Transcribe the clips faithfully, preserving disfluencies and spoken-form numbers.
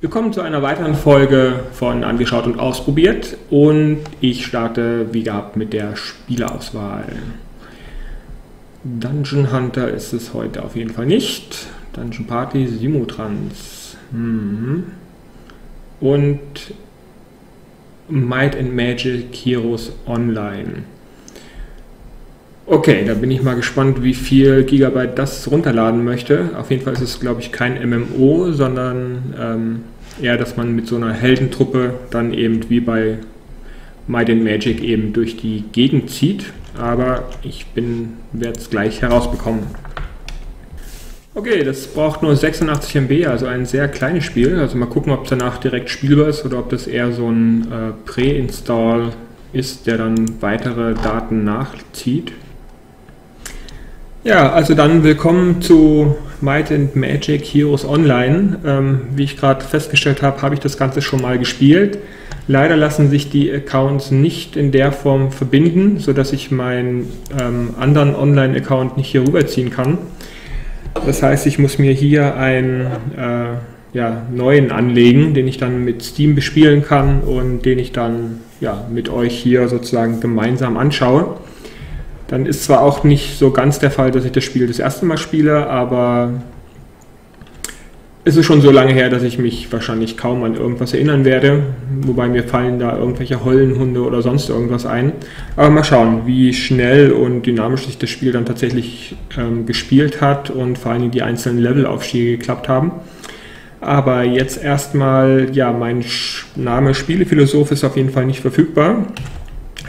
Wir kommen zu einer weiteren Folge von Angeschaut und Ausprobiert und ich starte wie gehabt mit der Spielerauswahl. Dungeon Hunter ist es heute auf jeden Fall nicht. Dungeon Party, Simotrans mhm. und Might and Magic Heroes Online. Okay, da bin ich mal gespannt, wie viel Gigabyte das runterladen möchte. Auf jeden Fall ist es, glaube ich, kein M M O, sondern ähm, eher, dass man mit so einer Heldentruppe dann eben wie bei Might and Magic eben durch die Gegend zieht. Aber ich werde es gleich herausbekommen. Okay, das braucht nur sechsundachtzig M B, also ein sehr kleines Spiel. Also mal gucken, ob es danach direkt spielbar ist oder ob das eher so ein äh, Pre-Install ist, der dann weitere Daten nachzieht. Ja, also dann willkommen zu Might and Magic Heroes Online. Ähm, wie ich gerade festgestellt habe, habe ich das Ganze schon mal gespielt. Leider lassen sich die Accounts nicht in der Form verbinden, sodass ich meinen ähm, anderen Online-Account nicht hier rüberziehen kann. Das heißt, ich muss mir hier einen äh, ja, neuen anlegen, den ich dann mit Steam bespielen kann und den ich dann ja, mit euch hier sozusagen gemeinsam anschaue. Dann ist zwar auch nicht so ganz der Fall, dass ich das Spiel das erste Mal spiele, aber es ist schon so lange her, dass ich mich wahrscheinlich kaum an irgendwas erinnern werde. Wobei mir fallen da irgendwelche Heulenhunde oder sonst irgendwas ein. Aber mal schauen, wie schnell und dynamisch sich das Spiel dann tatsächlich ähm, gespielt hat und vor allen Dingen die einzelnen Levelaufstiege geklappt haben. Aber jetzt erstmal, ja, mein Name Spielephilosoph ist auf jeden Fall nicht verfügbar.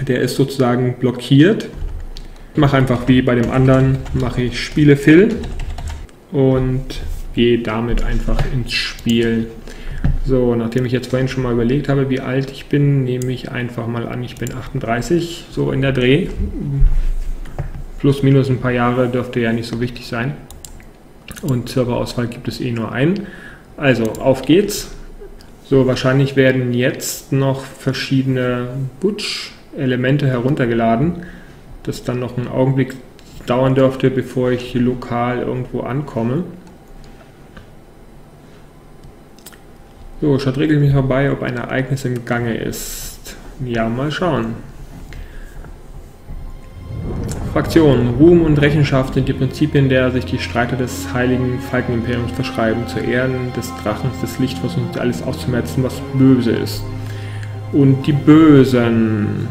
Der ist sozusagen blockiert. Ich mache einfach wie bei dem anderen, mache ich Spielephil und gehe damit einfach ins Spiel. So, nachdem ich jetzt vorhin schon mal überlegt habe, wie alt ich bin, nehme ich einfach mal an, ich bin achtunddreißig, so in der Dreh. Plus minus ein paar Jahre dürfte ja nicht so wichtig sein. Und Serverauswahl gibt es eh nur einen. Also, auf geht's. So, wahrscheinlich werden jetzt noch verschiedene Butch-Elemente heruntergeladen. Das dann noch einen Augenblick dauern dürfte, bevor ich lokal irgendwo ankomme. So, schaut regelmäßig vorbei, ob ein Ereignis im Gange ist. Ja, mal schauen. Fraktionen. Ruhm und Rechenschaft sind die Prinzipien, der sich die Streiter des heiligen Falkenimperiums verschreiben, zur Ehren des Drachens, des Lichtversuchs, alles auszumerzen, was böse ist. Und die Bösen.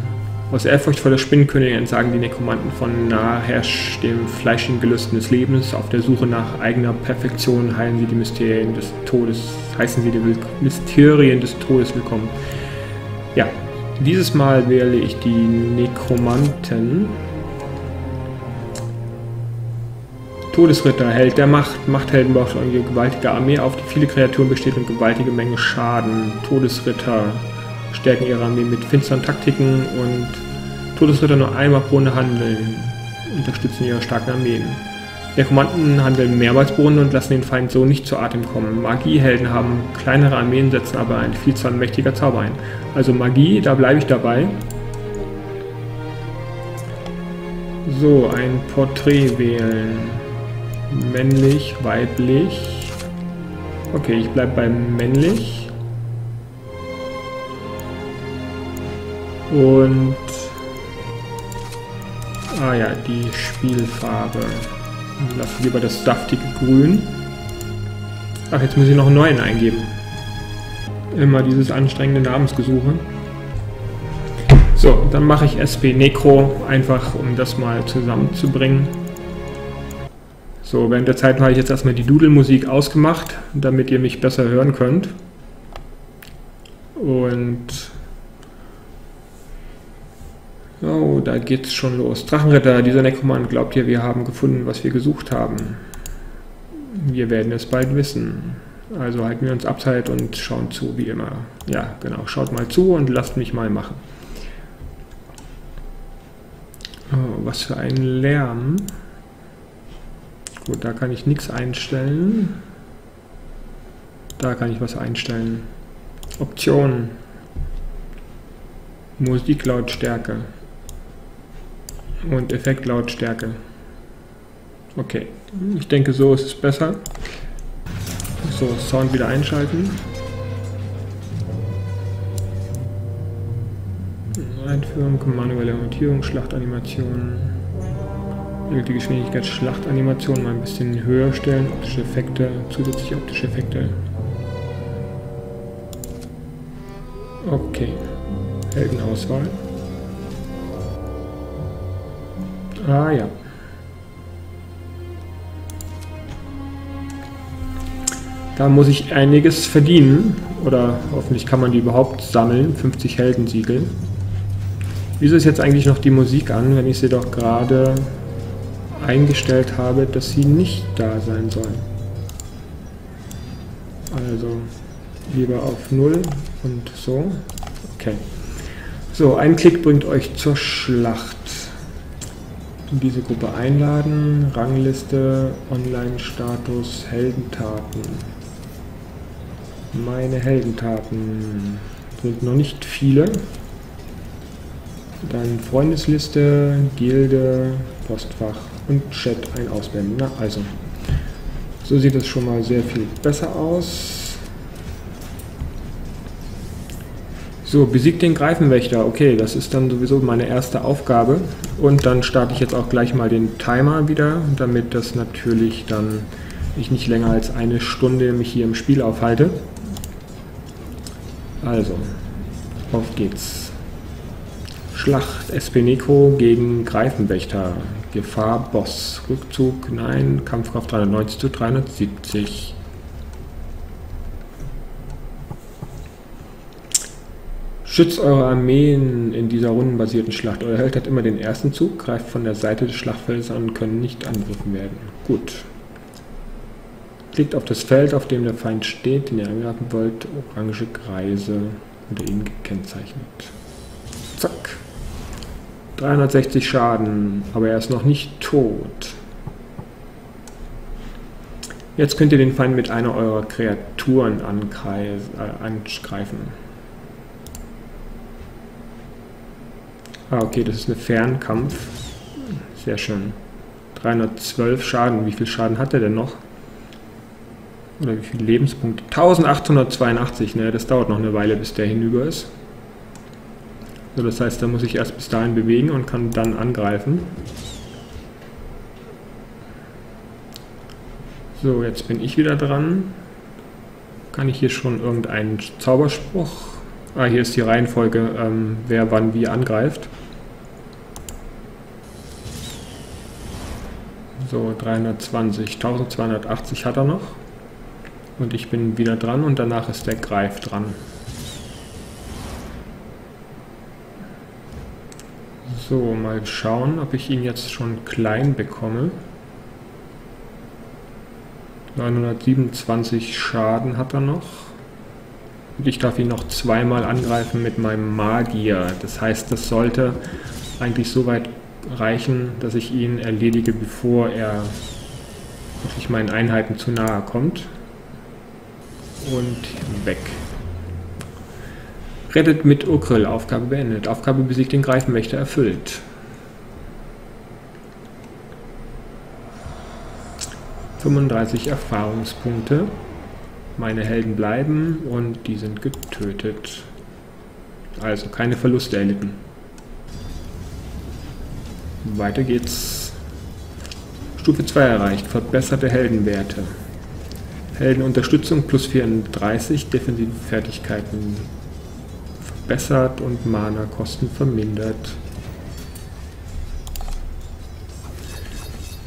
Aus Ehrfurcht vor der Spinnenkönigin entsagen die Nekromanten von Nahersch dem fleischigen Gelüsten des Lebens. Auf der Suche nach eigener Perfektion heißen sie die Mysterien des Todes, heißen sie die Mysterien des Todes willkommen. Ja, dieses Mal wähle ich die Nekromanten. Todesritter, Held der Macht. Machthelden baut eine gewaltige Armee auf, die viele Kreaturen besteht und gewaltige Menge Schaden. Todesritter stärken ihre Armee mit finsteren Taktiken und Todesritter nur einmal pro Runde handeln, unterstützen ihre starken Armeen. Nekromanten handeln mehrmals pro Runde und lassen den Feind so nicht zu Atem kommen. Magiehelden haben kleinere Armeen, setzen aber eine Vielzahl mächtiger Zauber ein. Also Magie, da bleibe ich dabei. So, ein Porträt wählen. Männlich, weiblich. Okay, ich bleibe bei männlich. Und, ah ja, die Spielfarbe. Lass lieber das saftige Grün. Ach, jetzt muss ich noch einen neuen eingeben. Immer dieses anstrengende Namensgesuche. So, dann mache ich S P Necro, einfach um das mal zusammenzubringen. So, während der Zeit habe ich jetzt erstmal die Dudelmusik ausgemacht, damit ihr mich besser hören könnt. Und so, da geht's schon los. Drachenritter, dieser Nekromant glaubt hier, wir haben gefunden, was wir gesucht haben. Wir werden es bald wissen. Also halten wir uns abseits und schauen zu, wie immer. Ja, genau, schaut mal zu und lasst mich mal machen. Oh, was für ein Lärm. Gut, da kann ich nichts einstellen. Da kann ich was einstellen. Optionen. Musiklautstärke. Und Effektlautstärke. Okay, ich denke, so ist es besser. So, Sound wieder einschalten. Einführung, manuelle Orientierung, Schlachtanimation. Ich will die Geschwindigkeit Schlachtanimation mal ein bisschen höher stellen. Optische Effekte, zusätzliche optische Effekte. Okay. Heldenauswahl. Ah ja. Da muss ich einiges verdienen. Oder hoffentlich kann man die überhaupt sammeln. fünfzig Heldensiegel. Wieso ist jetzt eigentlich noch die Musik an, wenn ich sie doch gerade eingestellt habe, dass sie nicht da sein soll? Also lieber auf null und so. Okay. So, ein Klick bringt euch zur Schlacht. In diese Gruppe einladen, Rangliste, Online-Status, Heldentaten. Meine Heldentaten sind noch nicht viele. Dann Freundesliste, Gilde, Postfach und Chat ein Ausblenden. Na also, so sieht es schon mal sehr viel besser aus. So, besiegt den Greifenwächter. Okay, das ist dann sowieso meine erste Aufgabe. Und dann starte ich jetzt auch gleich mal den Timer wieder, damit das natürlich dann ich nicht länger als eine Stunde mich hier im Spiel aufhalte. Also, auf geht's. Schlacht Espeneco gegen Greifenwächter. Gefahr Boss. Rückzug, nein. Kampfkraft dreihundertneunzig zu dreihundertsiebzig. Schützt eure Armeen in dieser rundenbasierten Schlacht. Euer Held hat immer den ersten Zug, greift von der Seite des Schlachtfeldes an und können nicht angegriffen werden. Gut. Klickt auf das Feld, auf dem der Feind steht, den ihr angreifen wollt. Orange Kreise unter ihnen gekennzeichnet. Zack. dreihundertsechzig Schaden, aber er ist noch nicht tot. Jetzt könnt ihr den Feind mit einer eurer Kreaturen angreifen. Ah, okay, das ist ein Fernkampf. Sehr schön. dreihundertzwölf Schaden. Wie viel Schaden hat er denn noch? Oder wie viele Lebenspunkte? eintausendachthundertzweiundachtzig, ne? Das dauert noch eine Weile, bis der hinüber ist. So, das heißt, da muss ich erst bis dahin bewegen und kann dann angreifen. So, jetzt bin ich wieder dran. Kann ich hier schon irgendeinen Zauberspruch? Ah, hier ist die Reihenfolge, ähm, wer wann wie angreift. So, dreihundertzwanzig, eintausendzweihundertachtzig hat er noch. Und ich bin wieder dran und danach ist der Greif dran. So, mal schauen, ob ich ihn jetzt schon klein bekomme. neunhundertsiebenundzwanzig Schaden hat er noch. Und ich darf ihn noch zweimal angreifen mit meinem Magier. Das heißt, das sollte eigentlich so weit reichen, dass ich ihn erledige, bevor er wirklich meinen Einheiten zu nahe kommt. Und weg. Rettet mit Ukril. Aufgabe beendet. Aufgabe besiegt den Greifenwächter erfüllt. fünfunddreißig Erfahrungspunkte. Meine Helden bleiben und die sind getötet. Also keine Verluste erlitten. Weiter geht's. Stufe zwei erreicht. Verbesserte Heldenwerte. Heldenunterstützung plus vierunddreißig. Defensive Fertigkeiten verbessert und Mana-Kosten vermindert.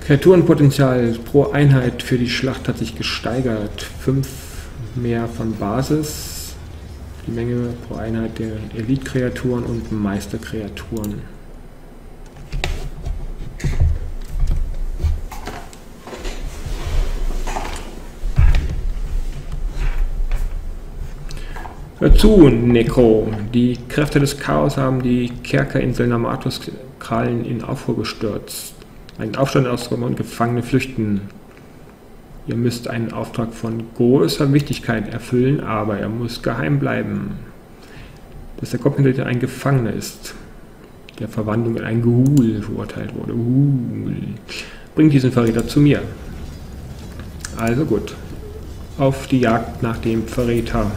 Kreaturenpotenzial pro Einheit für die Schlacht hat sich gesteigert. fünf mehr von Basis, die Menge pro Einheit der Elite-Kreaturen und Meisterkreaturen. Hör zu, Nekro. Die Kräfte des Chaos haben die Kerker-Insel Namatos-Krallen in Aufruhr gestürzt. Einen Aufstand ausräumen und Gefangene flüchten. Ihr müsst einen Auftrag von großer Wichtigkeit erfüllen, aber er muss geheim bleiben. Dass der Kommandantin ein Gefangener ist, der Verwandlung in ein Ghoul verurteilt wurde. Uh, bringt diesen Verräter zu mir. Also gut. Auf die Jagd nach dem Verräter.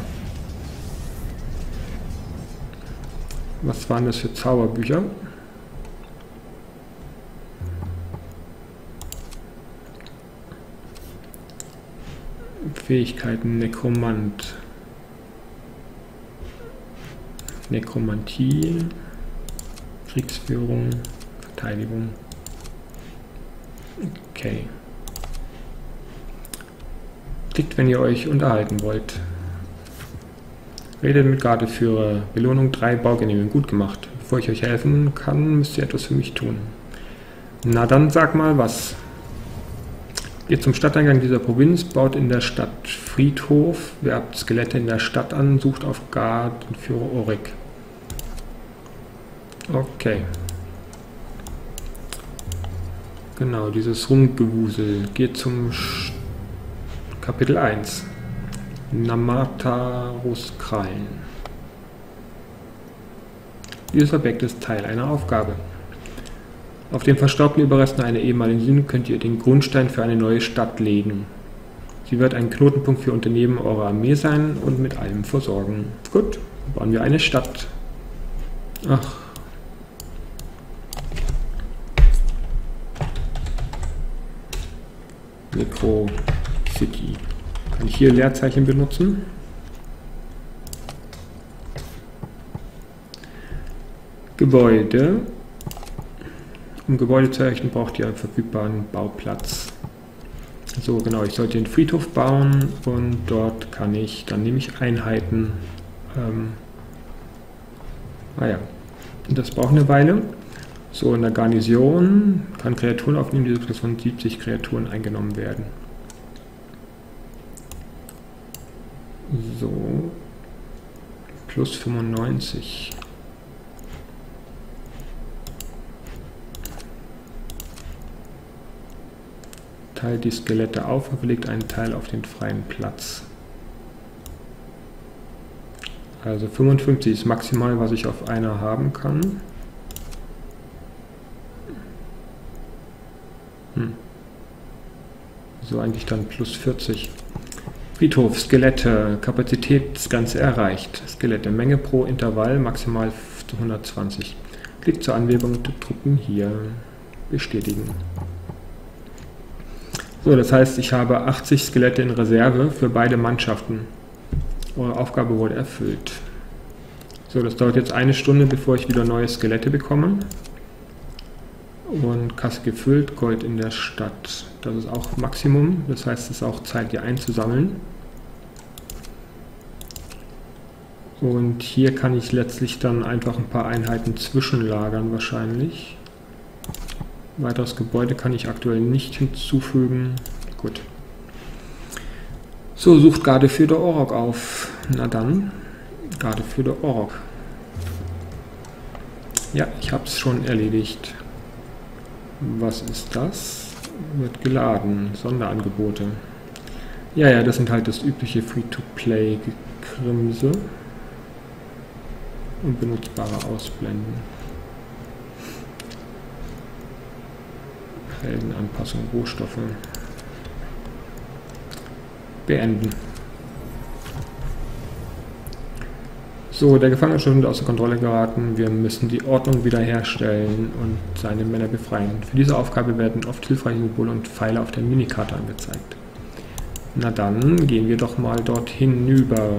Was waren das für Zauberbücher? Fähigkeiten Nekromant. Nekromantie, Kriegsführung, Verteidigung. Okay. Klickt, wenn ihr euch unterhalten wollt. Redet mit Gardeführer. Belohnung drei, Baugenehmigung. Gut gemacht. Bevor ich euch helfen kann, müsst ihr etwas für mich tun. Na dann sag mal was. Geht zum Stadteingang dieser Provinz, baut in der Stadt Friedhof, werbt Skelette in der Stadt an, sucht auf Gardeführer Orok. Okay. Genau, dieses Rumgewusel. Geht zum Sch Kapitel eins. Namataros Krallen. Dieses Objekt ist Teil einer Aufgabe. Auf den verstaubten Überresten einer ehemaligen Sühne könnt ihr den Grundstein für eine neue Stadt legen. Sie wird ein Knotenpunkt für Unternehmen eurer Armee sein und mit allem versorgen. Gut, bauen wir eine Stadt. Ach. Necro City. Kann ich hier Leerzeichen benutzen? Gebäude. Um Gebäude zu errichten, braucht ihr einen verfügbaren Bauplatz. So, genau, ich sollte den Friedhof bauen und dort kann ich, dann nehme ich Einheiten. Ähm, ah ja, das braucht eine Weile. So, in der Garnison kann Kreaturen aufnehmen, diese plus von siebzig Kreaturen eingenommen werden. So, plus fünfundneunzig. Die Skelette auf und legt einen Teil auf den freien Platz. Also fünfundfünfzig ist maximal, was ich auf einer haben kann. Hm. So eigentlich dann plus vierzig. Friedhof, Skelette, Kapazität, das Ganze erreicht. Skelette, Menge pro Intervall, maximal hundertzwanzig. Klick zur Anwählung der Truppen hier. Bestätigen. So, das heißt, ich habe achtzig Skelette in Reserve für beide Mannschaften. Eure Aufgabe wurde erfüllt. So, das dauert jetzt eine Stunde, bevor ich wieder neue Skelette bekomme. Und Kasse gefüllt, Gold in der Stadt. Das ist auch Maximum, das heißt, es ist auch Zeit, hier einzusammeln. Und hier kann ich letztlich dann einfach ein paar Einheiten zwischenlagern wahrscheinlich. Weiteres Gebäude kann ich aktuell nicht hinzufügen. Gut. So, sucht Gardeführer Orok auf. Na dann, Gardeführer Orok. Ja, ich habe es schon erledigt. Was ist das? Wird geladen. Sonderangebote. Ja, ja, das sind halt das übliche Free-to-Play-Gekrimse. Und benutzbare Ausblenden. Anpassung, Rohstoffe. Beenden. So, der Gefangenenstand ist außer Kontrolle geraten. Wir müssen die Ordnung wiederherstellen und seine Männer befreien. Für diese Aufgabe werden oft hilfreiche Symbole und Pfeile auf der Minikarte angezeigt. Na dann, gehen wir doch mal dorthin über.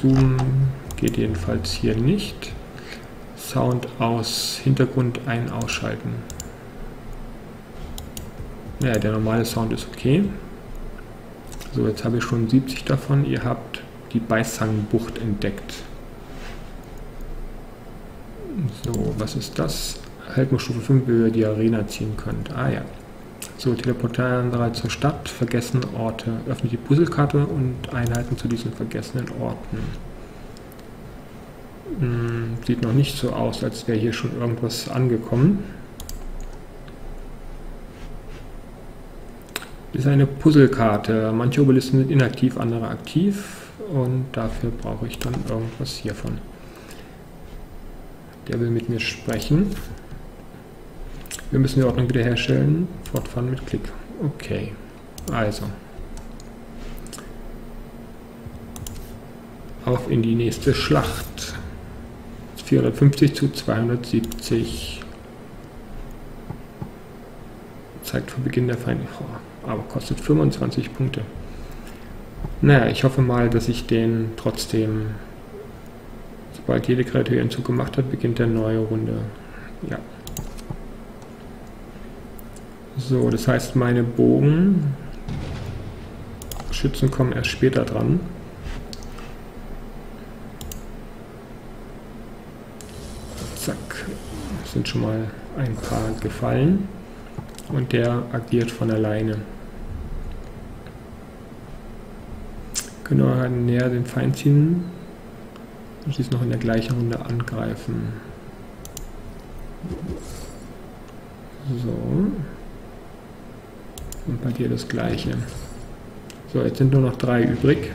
Zoom geht jedenfalls hier nicht. Sound aus, Hintergrund ein- ausschalten. Ja, der normale Sound ist okay. So, jetzt habe ich schon siebzig davon. Ihr habt die Beisangbucht entdeckt. So, was ist das? Haltungsstufe fünf, über die Arena ziehen könnt. Ah ja. So, teleportieren bereit zur Stadt, vergessene Orte. Öffnet die Puzzlekarte und Einheiten zu diesen vergessenen Orten. Sieht noch nicht so aus, als wäre hier schon irgendwas angekommen. Das ist eine Puzzlekarte. Manche Obelisken sind inaktiv, andere aktiv. Und dafür brauche ich dann irgendwas hiervon. Der will mit mir sprechen. Wir müssen die Ordnung wiederherstellen. Fortfahren mit Klick. Okay, also. auf in die nächste Schlacht. vierhundertfünfzig zu zweihundertsiebzig. Zeigt vor Beginn der Feinde vor. Aber kostet fünfundzwanzig Punkte. Naja, ich hoffe mal, dass ich den trotzdem, sobald jede Kreatur ihren Zug gemacht hat, beginnt eine neue Runde. Ja. So, das heißt, meine Bogenschützen kommen erst später dran. Zack, sind schon mal ein paar gefallen und der agiert von alleine. Können wir näher den Feind ziehen und schließlich noch in der gleichen Runde angreifen. So. Und bei dir das gleiche. So, jetzt sind nur noch drei übrig.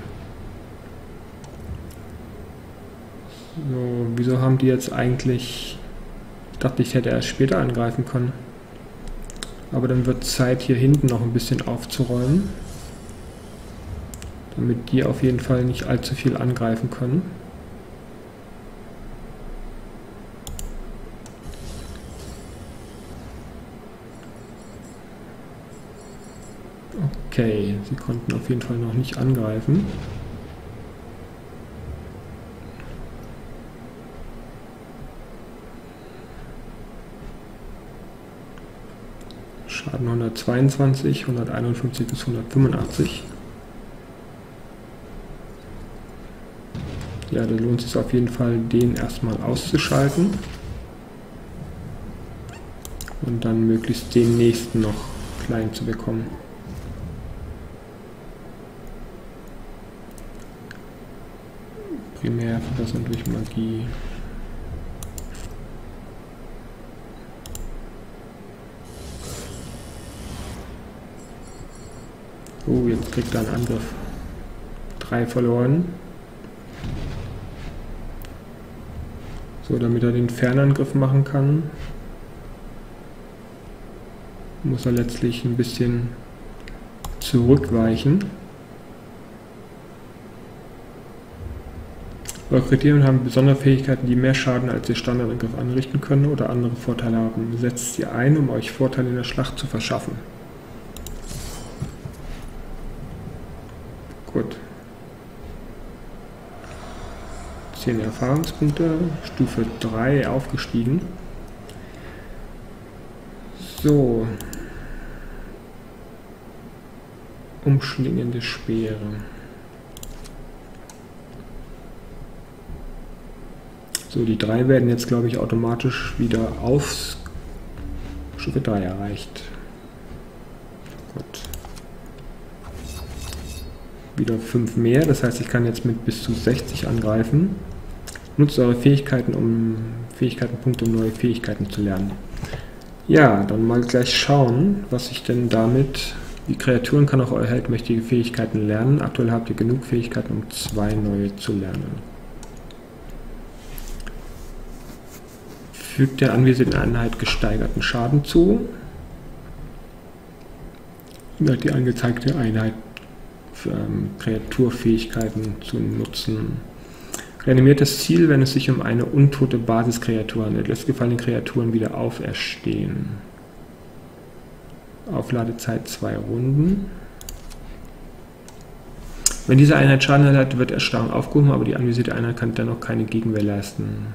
So, wieso haben die jetzt eigentlich... Ich dachte, ich hätte erst später angreifen können. Aber dann wird Zeit, hier hinten noch ein bisschen aufzuräumen. Damit die auf jeden Fall nicht allzu viel angreifen können. Okay, sie konnten auf jeden Fall noch nicht angreifen. Schaden hundertzweiundzwanzig, hunderteinundfünfzig bis hundertfünfundachtzig. Ja, da lohnt es sich auf jeden Fall, den erstmal auszuschalten. Und dann möglichst den nächsten noch klein zu bekommen. Primär verbessern durch Magie. Oh, jetzt kriegt er einen Angriff. Drei verloren. So, damit er den Fernangriff machen kann, muss er letztlich ein bisschen zurückweichen. Valkyrien haben besondere Fähigkeiten, die mehr Schaden als ihr Standardangriff anrichten können oder andere Vorteile haben. Setzt sie ein, um euch Vorteile in der Schlacht zu verschaffen. Gut. zehn Erfahrungspunkte, Stufe drei aufgestiegen. So. Umschlingende Speere. So, die drei werden jetzt, glaube ich, automatisch wieder auf Stufe drei erreicht. Gut. Wieder fünf mehr, das heißt, ich kann jetzt mit bis zu sechzig angreifen. Nutzt eure Fähigkeiten, um Fähigkeitenpunkte, um neue Fähigkeiten zu lernen. Ja, dann mal gleich schauen, was ich denn damit... Die Kreaturen kann auch euer Held mächtige Fähigkeiten lernen. Aktuell habt ihr genug Fähigkeiten, um zwei neue zu lernen. Fügt der anwesenden Einheit gesteigerten Schaden zu. Hat die angezeigte Einheit für, ähm, Kreaturfähigkeiten zu nutzen. Reanimiert das Ziel, wenn es sich um eine untote Basiskreatur handelt. Lässt gefallene Kreaturen wieder auferstehen. Aufladezeit zwei Runden. Wenn diese Einheit Schaden erleidet, wird Erstarrung aufgehoben, aber die anvisierte Einheit kann dennoch keine Gegenwehr leisten.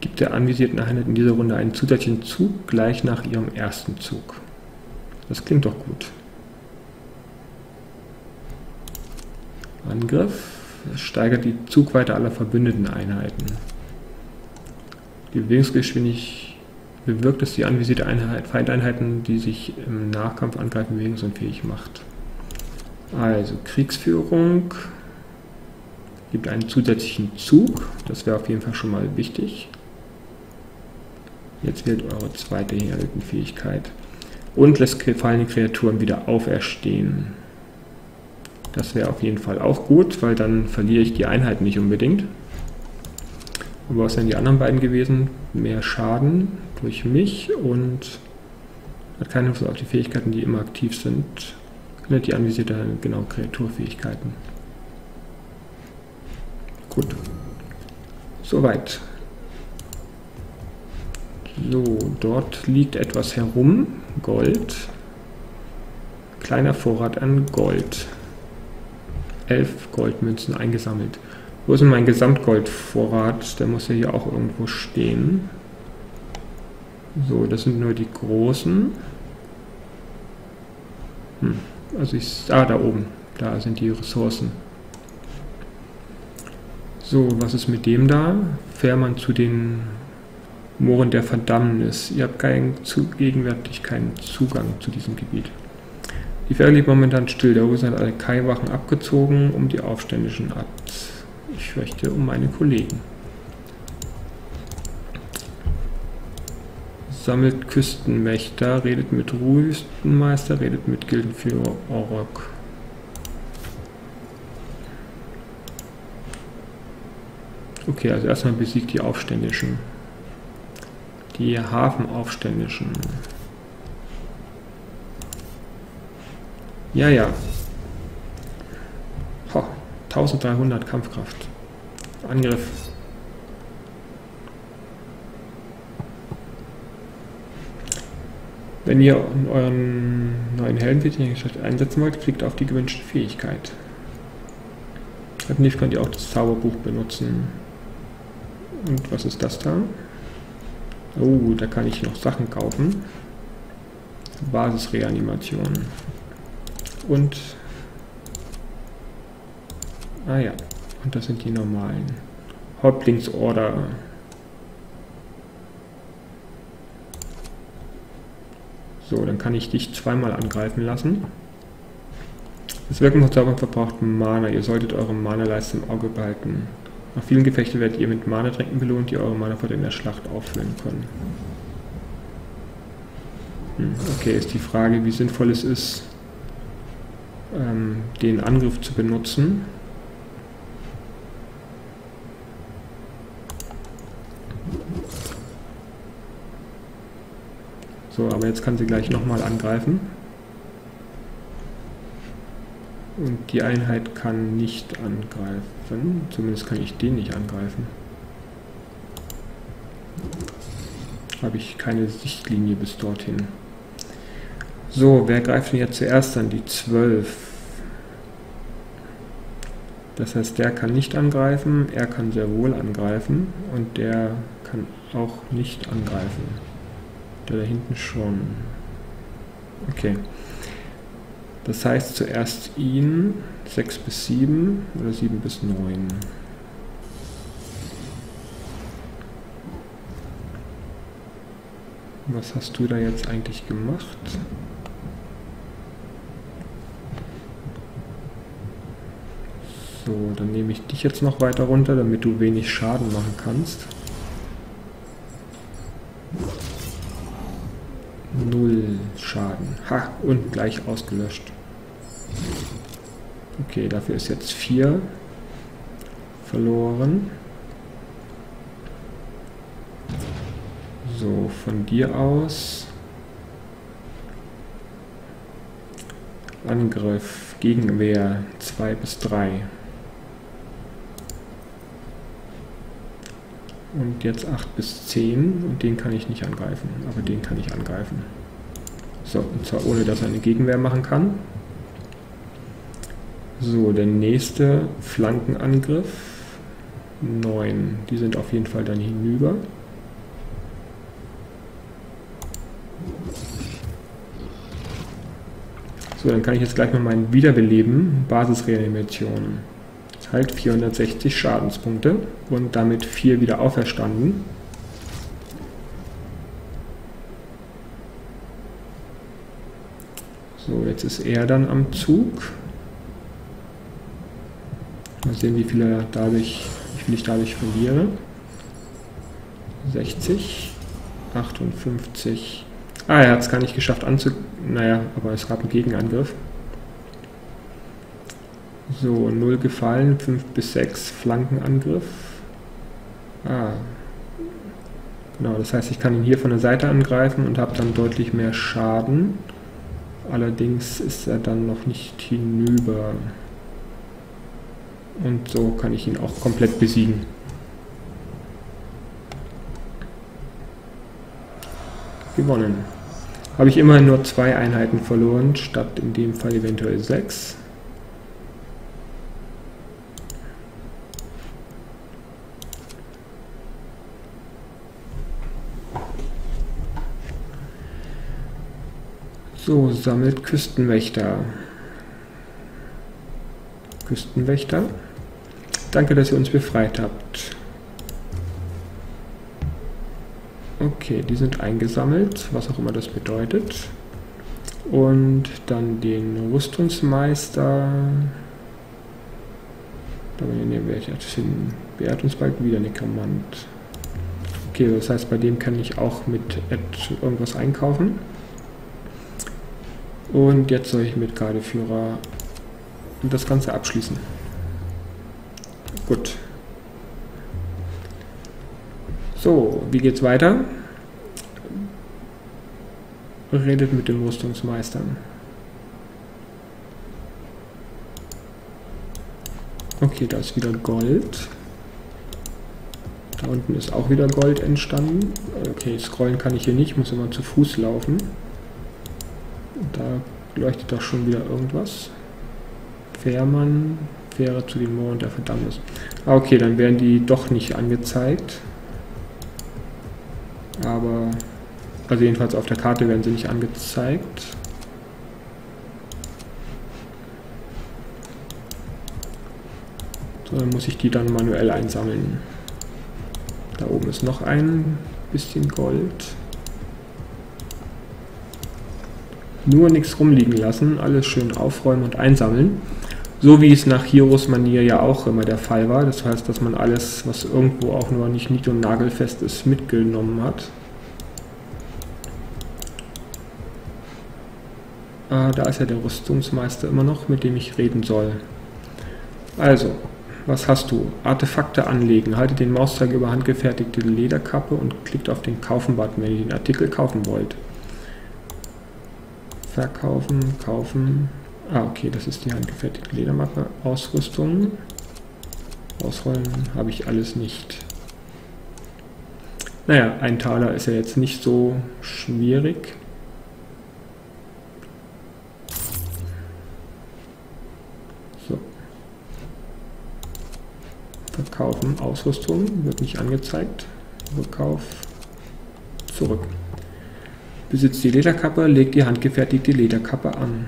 Gibt der anvisierten Einheit in dieser Runde einen zusätzlichen Zug gleich nach ihrem ersten Zug. Das klingt doch gut. Angriff. Steigert die Zugweite aller verbündeten Einheiten. Die Bewegungsgeschwindigkeit bewirkt, dass die anvisierte Einheit Feindeinheiten, die sich im Nahkampf angreifen, bewegungsunfähig macht. Also Kriegsführung. Gibt einen zusätzlichen Zug. Das wäre auf jeden Fall schon mal wichtig. Jetzt wählt eure zweite Heldenfähigkeit. Und lässt gefallene Kreaturen wieder auferstehen. Das wäre auf jeden Fall auch gut, weil dann verliere ich die Einheit nicht unbedingt. Aber was wären die anderen beiden gewesen? Mehr Schaden durch mich und hat keinen Einfluss auf die Fähigkeiten, die immer aktiv sind. Die anvisierte, genau, Kreaturfähigkeiten. Gut. Soweit. So, dort liegt etwas herum. Gold. Kleiner Vorrat an Gold. Elf Goldmünzen eingesammelt. Wo ist denn mein Gesamtgoldvorrat? Der muss ja hier auch irgendwo stehen. So, das sind nur die großen. Hm, also ich... Ah, da oben. Da sind die Ressourcen. So, was ist mit dem da? Fährmann zu den Mooren der Verdammnis. Ihr habt keinen, gegenwärtig keinen Zugang zu diesem Gebiet. Die Fähre liegt momentan still. Darüber sind alle Kaiwachen abgezogen, um die Aufständischen ab... Ich fürchte um meine Kollegen. Sammelt Küstenwächter, redet mit Ruhwüstenmeister, redet mit Gildenführer Orok. Okay, also erstmal besiegt die Aufständischen. Die Hafenaufständischen. Ja, ja. Ho, dreizehnhundert Kampfkraft. Angriff. Wenn ihr euren neuen Heldenfähigkeit einsetzen wollt, klickt auf die gewünschte Fähigkeit. Alternativ könnt ihr auch das Zauberbuch benutzen. Und was ist das da? Oh, da kann ich noch Sachen kaufen. Basisreanimation. Und... Ah ja, und das sind die normalen. Häuptlingsorder. So, dann kann ich dich zweimal angreifen lassen. Das Wirken von Zaubern verbraucht Mana. Ihr solltet eure Mana-Leiste im Auge behalten. Nach vielen Gefechten werdet ihr mit Mana-Tränken belohnt, die eure Mana-Vorteile in der Schlacht auffüllen können. Hm, okay, ist die Frage, wie sinnvoll es ist, ähm, den Angriff zu benutzen. So, aber jetzt kann sie gleich nochmal angreifen. Und die Einheit kann nicht angreifen. Zumindest kann ich den nicht angreifen. Habe ich keine Sichtlinie bis dorthin. So, wer greift denn jetzt zuerst an? Die zwölf. Das heißt, der kann nicht angreifen, er kann sehr wohl angreifen und der kann auch nicht angreifen. Der da hinten schon. Okay. Das heißt zuerst ihn, sechs bis sieben oder sieben bis neun. Was hast du da jetzt eigentlich gemacht? So, dann nehme ich dich jetzt noch weiter runter, damit du wenig Schaden machen kannst. Null Schaden. Ha, und gleich ausgelöscht. Okay, dafür ist jetzt vier verloren. So, von dir aus. Angriff, Gegenwehr, zwei bis drei. Und jetzt acht bis zehn und den kann ich nicht angreifen, aber den kann ich angreifen. So, und zwar ohne, dass er eine Gegenwehr machen kann. So, der nächste Flankenangriff, neun, die sind auf jeden Fall dann hinüber. So, dann kann ich jetzt gleich mal meinen Wiederbeleben, Basisreanimation. Halt vierhundertsechzig Schadenspunkte und damit vier wieder auferstanden. So, jetzt ist er dann am Zug. Mal sehen, wie viele dadurch, wie viel ich dadurch verliere. sechzig, achtundfünfzig. Ah, er hat es gar nicht geschafft anzu... Naja, aber es gab einen Gegenangriff. So, null gefallen, fünf bis sechs Flankenangriff. Ah, genau, das heißt, ich kann ihn hier von der Seite angreifen und habe dann deutlich mehr Schaden. Allerdings ist er dann noch nicht hinüber. Und so kann ich ihn auch komplett besiegen. Gewonnen. Habe ich immerhin nur zwei Einheiten verloren, statt in dem Fall eventuell sechs. So, sammelt Küstenwächter. Küstenwächter. Danke, dass ihr uns befreit habt. Okay, die sind eingesammelt, was auch immer das bedeutet. Und dann den Rüstungsmeister. Da nehmen wir jetzt hin. Beehrt uns bald wieder, Nekromant. Okay, das heißt, bei dem kann ich auch mit irgendwas einkaufen. Und jetzt soll ich mit Gardeführer das Ganze abschließen. Gut. So, wie geht's weiter? Redet mit den Rüstungsmeistern. Okay, da ist wieder Gold. Da unten ist auch wieder Gold entstanden. Okay, scrollen kann ich hier nicht, muss immer zu Fuß laufen. Da leuchtet doch schon wieder irgendwas. Fährmann, Fähre zu dem Moor und der Verdammnis. Okay, dann werden die doch nicht angezeigt. Aber, also jedenfalls auf der Karte werden sie nicht angezeigt. So, dann muss ich die dann manuell einsammeln. Da oben ist noch ein bisschen Gold. Nur nichts rumliegen lassen, alles schön aufräumen und einsammeln. So wie es nach Heroes Manier ja auch immer der Fall war. Das heißt, dass man alles, was irgendwo auch nur nicht nied- und nagelfest ist, mitgenommen hat. Ah, da ist ja der Rüstungsmeister immer noch, mit dem ich reden soll. Also, was hast du? Artefakte anlegen. Haltet den Mauszeiger über handgefertigte Lederkappe und klickt auf den Kaufen-Button, wenn ihr den Artikel kaufen wollt. Verkaufen, kaufen. Ah, okay, das ist die handgefertigte Ledermappe. Ausrüstung. Ausrollen habe ich alles nicht. Naja, ein Taler ist ja jetzt nicht so schwierig. So. Verkaufen, Ausrüstung, wird nicht angezeigt. Verkauf, zurück. Besitzt die Lederkappe, legt die handgefertigte Lederkappe an.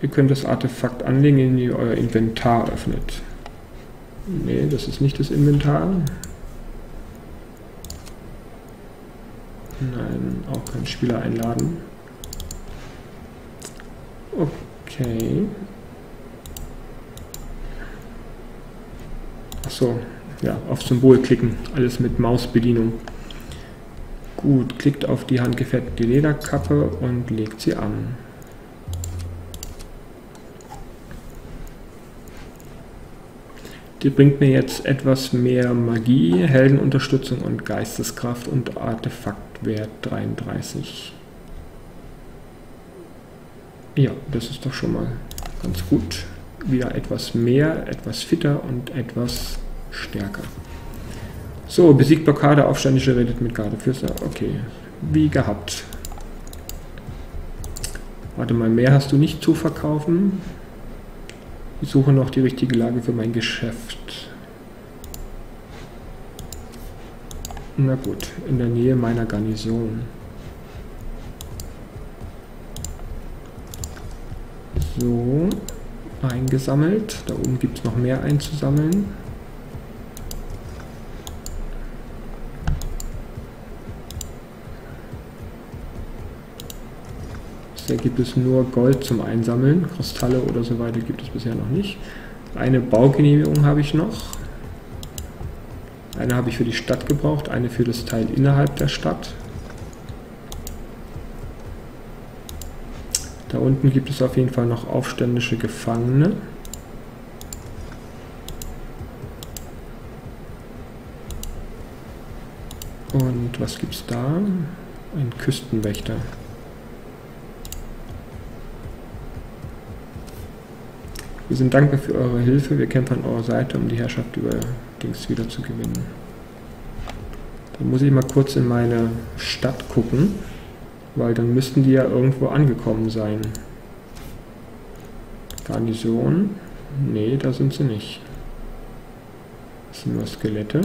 Ihr könnt das Artefakt anlegen, indem ihr euer Inventar öffnet. Ne, das ist nicht das Inventar. Nein, auch keinen Spieler einladen. Okay. Achso, ja, auf Symbol klicken. Alles mit Mausbedienung. Gut, klickt auf die handgefertigte Lederkappe und legt sie an. Die bringt mir jetzt etwas mehr Magie, Heldenunterstützung und Geisteskraft und Artefaktwert dreiunddreißig. Ja, das ist doch schon mal ganz gut. Wieder etwas mehr, etwas fitter und etwas stärker. So, besiegt Blockade, Aufständische, redet mit Gardeführer. Okay, wie gehabt. Warte mal, mehr hast du nicht zu verkaufen. Ich suche noch die richtige Lage für mein Geschäft. Na gut, in der Nähe meiner Garnison. So, eingesammelt. Da oben gibt es noch mehr einzusammeln. Da gibt es nur Gold zum Einsammeln, Kristalle oder so weiter gibt es bisher noch nicht. Eine Baugenehmigung habe ich noch. Eine habe ich für die Stadt gebraucht, eine für das Teil innerhalb der Stadt. Da unten gibt es auf jeden Fall noch aufständische Gefangene. Und was gibt es da? Ein Küstenwächter. Wir sind dankbar für eure Hilfe, wir kämpfen an eurer Seite, um die Herrschaft über Dings wieder zu gewinnen. Dann muss ich mal kurz in meine Stadt gucken, weil dann müssten die ja irgendwo angekommen sein. Garnison? Nee, da sind sie nicht. Das sind nur Skelette.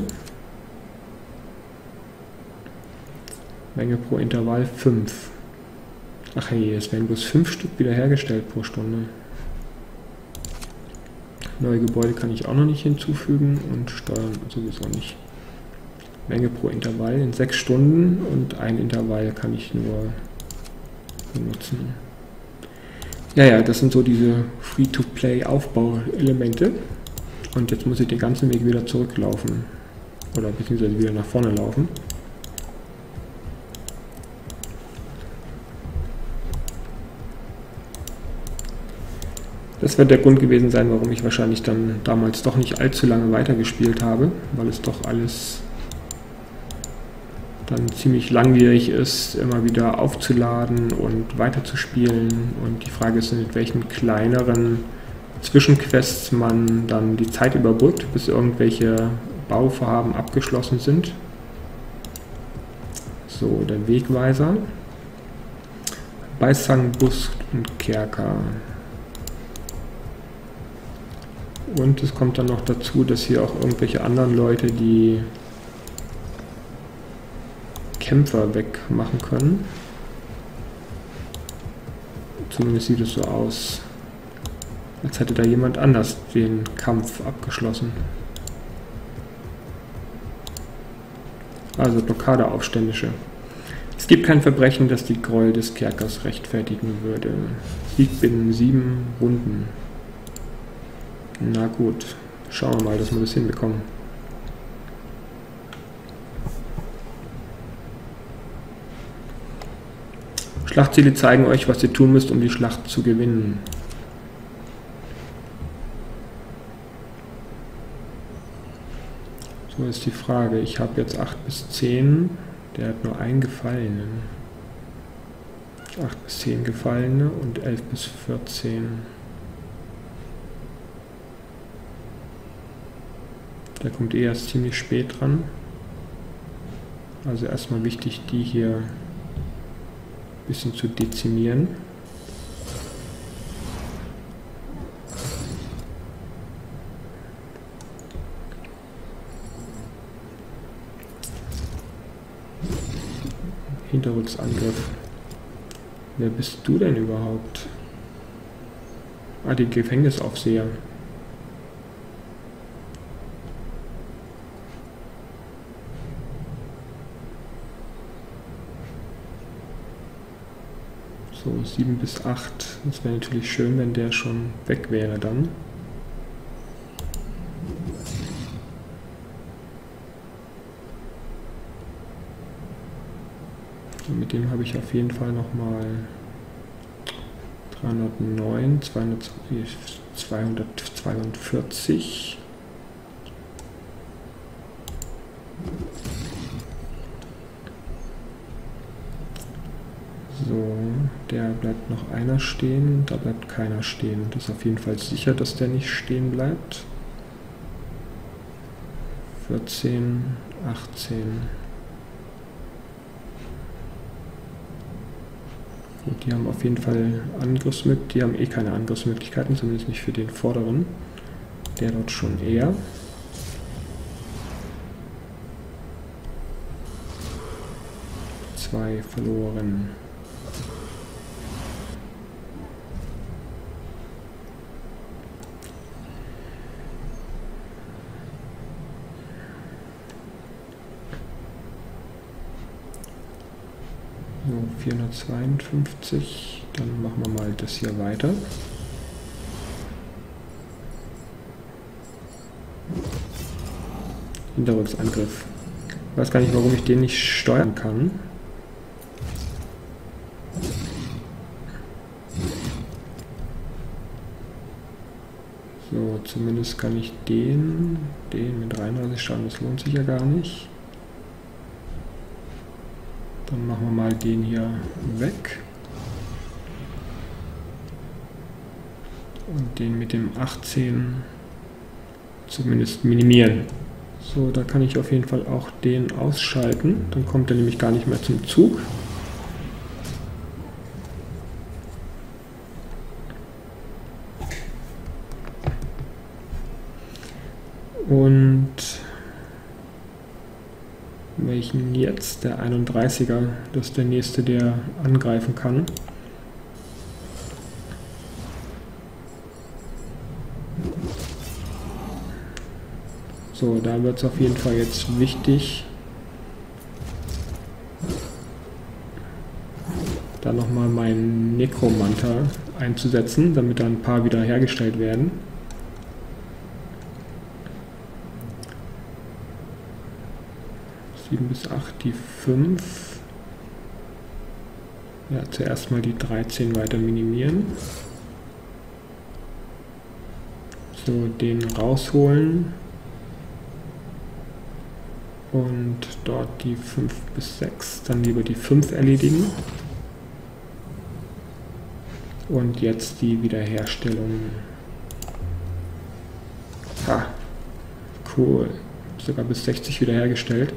Menge pro Intervall fünf. Ach hey, es werden bloß fünf Stück wiederhergestellt pro Stunde. Neue Gebäude kann ich auch noch nicht hinzufügen und steuern sowieso nicht. Menge pro Intervall in sechs Stunden und ein Intervall kann ich nur benutzen. Ja, ja, das sind so diese Free-to-Play-Aufbauelemente. Und jetzt muss ich den ganzen Weg wieder zurücklaufen. Oder beziehungsweise wieder nach vorne laufen. Das wird der Grund gewesen sein, warum ich wahrscheinlich dann damals doch nicht allzu lange weitergespielt habe, weil es doch alles dann ziemlich langwierig ist, immer wieder aufzuladen und weiterzuspielen. Und die Frage ist, mit welchen kleineren Zwischenquests man dann die Zeit überbrückt, bis irgendwelche Bauvorhaben abgeschlossen sind. So, der Wegweiser. Beisangbucht und Kerker. Und es kommt dann noch dazu, dass hier auch irgendwelche anderen Leute die Kämpfer wegmachen können. Zumindest sieht es so aus, als hätte da jemand anders den Kampf abgeschlossen. Also Blockadeaufständische. Es gibt kein Verbrechen, das die Gräuel des Kerkers rechtfertigen würde. Sieg binnen sieben Runden. Na gut, schauen wir mal, dass wir das hinbekommen. Schlachtziele zeigen euch, was ihr tun müsst, um die Schlacht zu gewinnen. So ist die Frage. Ich habe jetzt acht bis zehn. Der hat nur einen Gefallenen. acht bis zehn Gefallene und elf bis vierzehn. Der kommt eh erst ziemlich spät dran. Also erstmal wichtig, die hier ein bisschen zu dezimieren. Hinterrücksangriff. Wer bist du denn überhaupt? Ah, die Gefängnisaufseher. So, sieben bis acht. Das wäre natürlich schön, wenn der schon weg wäre dann. Und mit dem habe ich auf jeden Fall nochmal dreihundertneun, zweihundertzweiundvierzig. So, der bleibt noch einer stehen, da bleibt keiner stehen. Das ist auf jeden Fall sicher, dass der nicht stehen bleibt. vierzehn, achtzehn. Gut, die haben auf jeden Fall Angriffsmöglichkeiten. Die haben eh keine Angriffsmöglichkeiten, zumindest nicht für den vorderen. Der dort schon eher. Zwei verloren. vierhundertzweiundfünfzig, dann machen wir mal das hier weiter. Hinterrücksangriff. Ich weiß gar nicht, warum ich den nicht steuern kann. So, zumindest kann ich den, den mit dreiunddreißig Schaden, das lohnt sich ja gar nicht. Dann machen wir mal den hier weg. und den mit dem achtzehn zumindest minimieren. So, da kann ich auf jeden Fall auch den ausschalten, dann kommt er nämlich gar nicht mehr zum Zug. Und welchen jetzt? Der einunddreißiger, das ist der nächste, der angreifen kann. So, da wird es auf jeden Fall jetzt wichtig, da nochmal meinen Nekromanter einzusetzen, damit da ein paar wieder hergestellt werden. sieben bis acht, die fünf. Ja, zuerst mal die dreizehn weiter minimieren. So, den rausholen. Und dort die fünf bis sechs, dann lieber die fünf erledigen. Und jetzt die Wiederherstellung. Ha, cool. Sogar bis sechzig wiederhergestellt.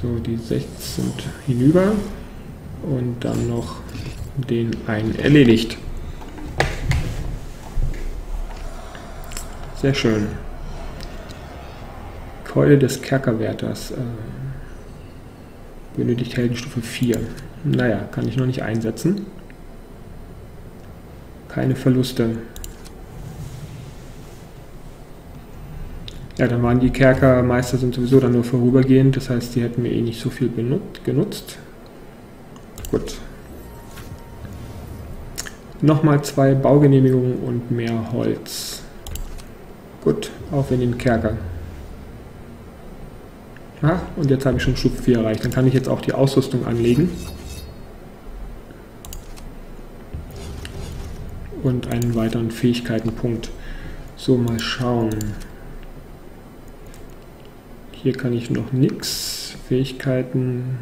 So, die sechs sind hinüber. Und dann noch den einen erledigt. Sehr schön. Keule des Kerkerwärters. Äh, benötigt Heldenstufe vier. Naja, kann ich noch nicht einsetzen. Keine Verluste. Ja, dann waren die Kerkermeister sind sowieso dann nur vorübergehend. Das heißt, die hätten mir eh nicht so viel genutzt. Gut. Nochmal zwei Baugenehmigungen und mehr Holz. Gut, auf in den Kerker. Ah, und jetzt habe ich schon Stufe vier erreicht. Dann kann ich jetzt auch die Ausrüstung anlegen. Und einen weiteren Fähigkeitenpunkt. So, mal schauen. Hier kann ich noch nichts. Fähigkeiten.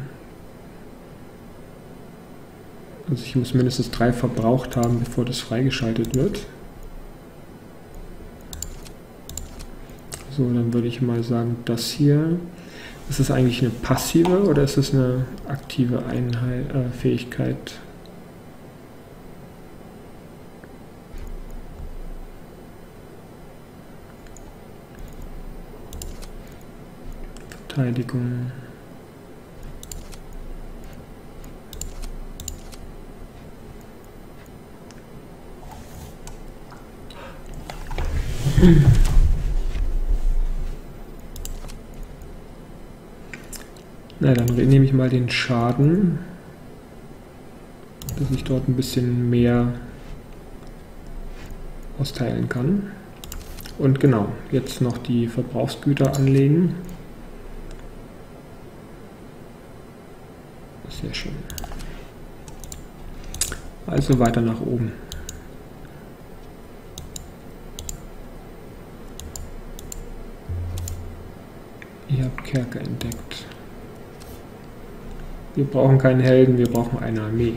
Also ich muss mindestens drei verbraucht haben, bevor das freigeschaltet wird. So, dann würde ich mal sagen, das hier, ist das eigentlich eine passive oder ist das eine aktive Einheit, äh, Fähigkeit? Verteidigung. Hm. Na, dann nehme ich mal den Schaden, dass ich dort ein bisschen mehr austeilen kann. Und genau, jetzt noch die Verbrauchsgüter anlegen. Sehr schön. Also weiter nach oben. Ihr habt Kerker entdeckt. Wir brauchen keinen Helden, wir brauchen eine Armee.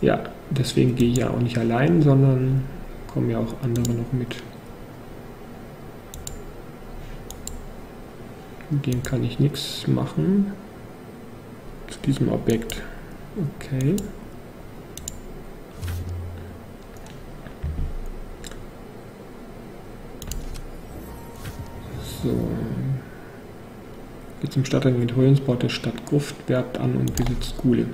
Ja, deswegen gehe ich ja auch nicht allein, sondern kommen ja auch andere noch mit. Mit dem kann ich nichts machen. Zu diesem Objekt. Okay. So. Geht zum Stadtteil mit Holzbord der Stadt Gruft, werbt an und besitzt Gule.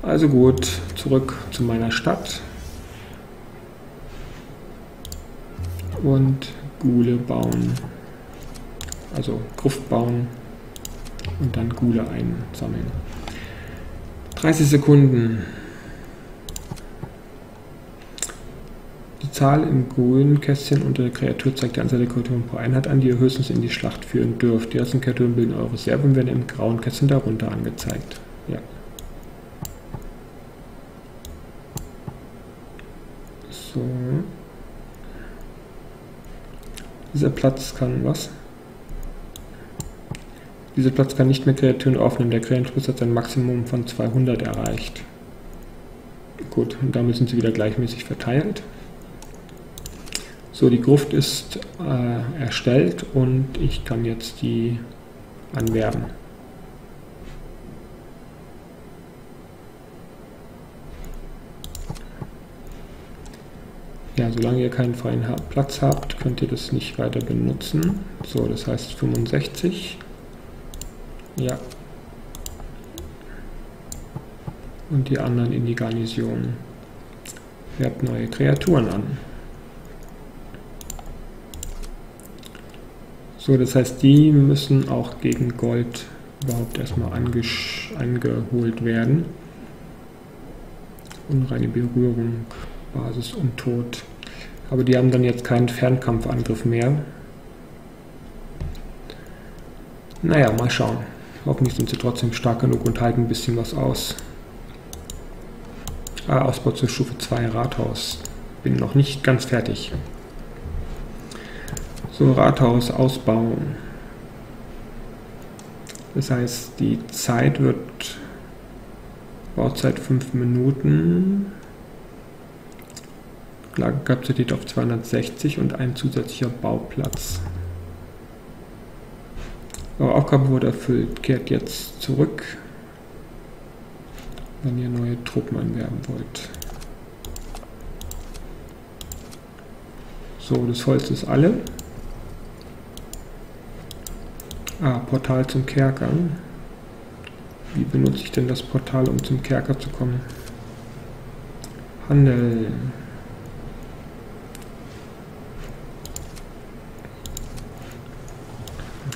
Also gut, zurück zu meiner Stadt. Und Gule bauen. Also Gruft bauen und dann Gule einsammeln. dreißig Sekunden. Die Zahl im grünen Kästchen unter der Kreatur zeigt die Anzahl der Kreaturen pro Einheit an, die ihr höchstens in die Schlacht führen dürft. Die ersten Kreaturen bilden eure Reserve und werden im grauen Kästchen darunter angezeigt. Ja. So. Dieser Platz kann was? Dieser Platz kann nicht mehr Kreaturen aufnehmen. Der Kreaturenschutz hat sein Maximum von zweihundert erreicht. Gut, und damit sind sie wieder gleichmäßig verteilt. So, die Gruft ist äh, erstellt und ich kann jetzt die anwerben. Ja, solange ihr keinen freien Platz habt, könnt ihr das nicht weiter benutzen. So, das heißt fünfundsechzig. Ja. Und die anderen in die Garnison. Werbt neue Kreaturen an. So, das heißt, die müssen auch gegen Gold überhaupt erstmal angeholt werden. Unreine Berührung. Basis und Tod. Aber die haben dann jetzt keinen Fernkampfangriff mehr. Naja, mal schauen. Hoffentlich sind sie trotzdem stark genug und halten ein bisschen was aus. Ah, Ausbau zur Stufe zwei Rathaus. Bin noch nicht ganz fertig. So, Rathaus ausbauen. Das heißt, die Zeit wird... Bauzeit fünf Minuten... Lagerkapazität auf zweihundertsechzig und ein zusätzlicher Bauplatz. Eure Aufgabe wurde erfüllt, kehrt jetzt zurück, wenn ihr neue Truppen anwerben wollt. So, das Holz ist alle. Ah, Portal zum Kerker. Wie benutze ich denn das Portal, um zum Kerker zu kommen? Handel.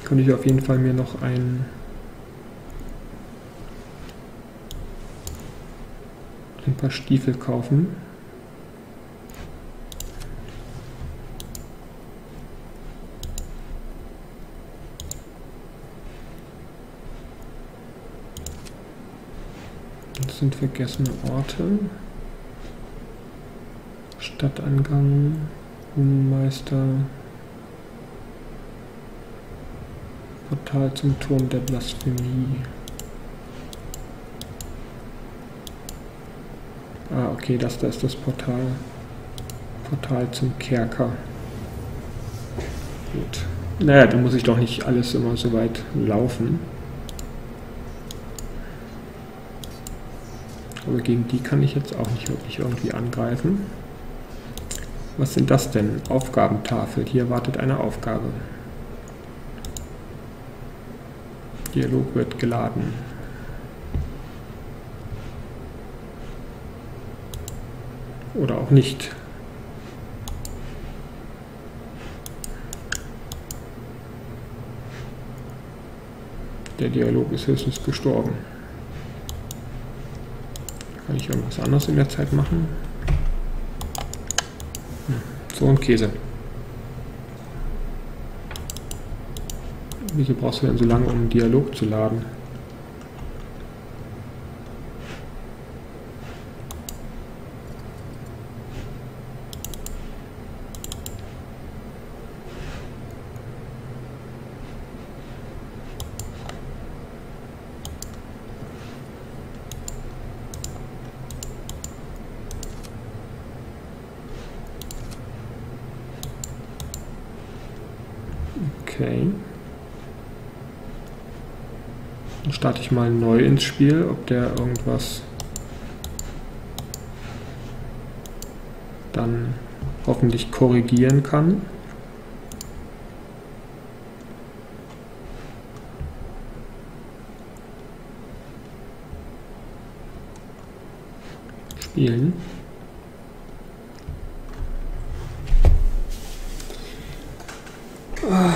Könnte ich auf jeden Fall mir noch ein ein paar Stiefel kaufen. Das sind vergessene Orte. Stadtangang, Hummeister. Portal zum Turm der Blasphemie. Ah, okay, das da ist das Portal. Portal zum Kerker. Gut. Naja, dann muss ich doch nicht alles immer so weit laufen. Aber gegen die kann ich jetzt auch nicht wirklich irgendwie angreifen. Was sind das denn? Aufgabentafel. Hier wartet eine Aufgabe. Dialog wird geladen. Oder auch nicht. Der Dialog ist höchstens gestorben. Kann ich irgendwas anderes in der Zeit machen? Hm, so ein Käse. Wieso brauchst du denn so lange, um einen Dialog zu laden? Okay. Dann starte ich mal neu ins Spiel, ob der irgendwas dann hoffentlich korrigieren kann. Spielen. Ah.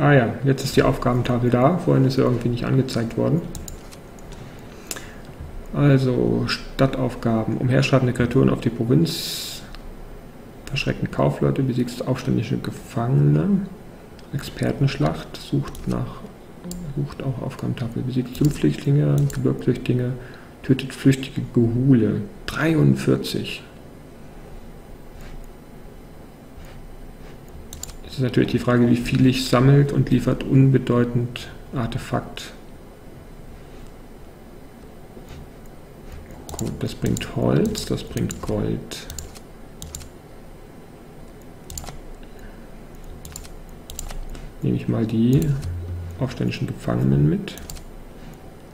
Ah ja, jetzt ist die Aufgabentafel da. Vorhin ist sie irgendwie nicht angezeigt worden. Also, Stadtaufgaben. Umherschreitende Kreaturen auf die Provinz. Verschreckten Kaufleute, besiegst aufständische Gefangene. Expertenschlacht, sucht nach, sucht auch Aufgabentafel, besiegt Sumpfflüchtlinge, Gebirgsflüchtlinge, tötet flüchtige Gehule. dreiundvierzig. Es ist natürlich die Frage, wie viel ich sammelt und liefert unbedeutend Artefakt. Gut, das bringt Holz, das bringt Gold. Nehme ich mal die aufständischen Gefangenen mit.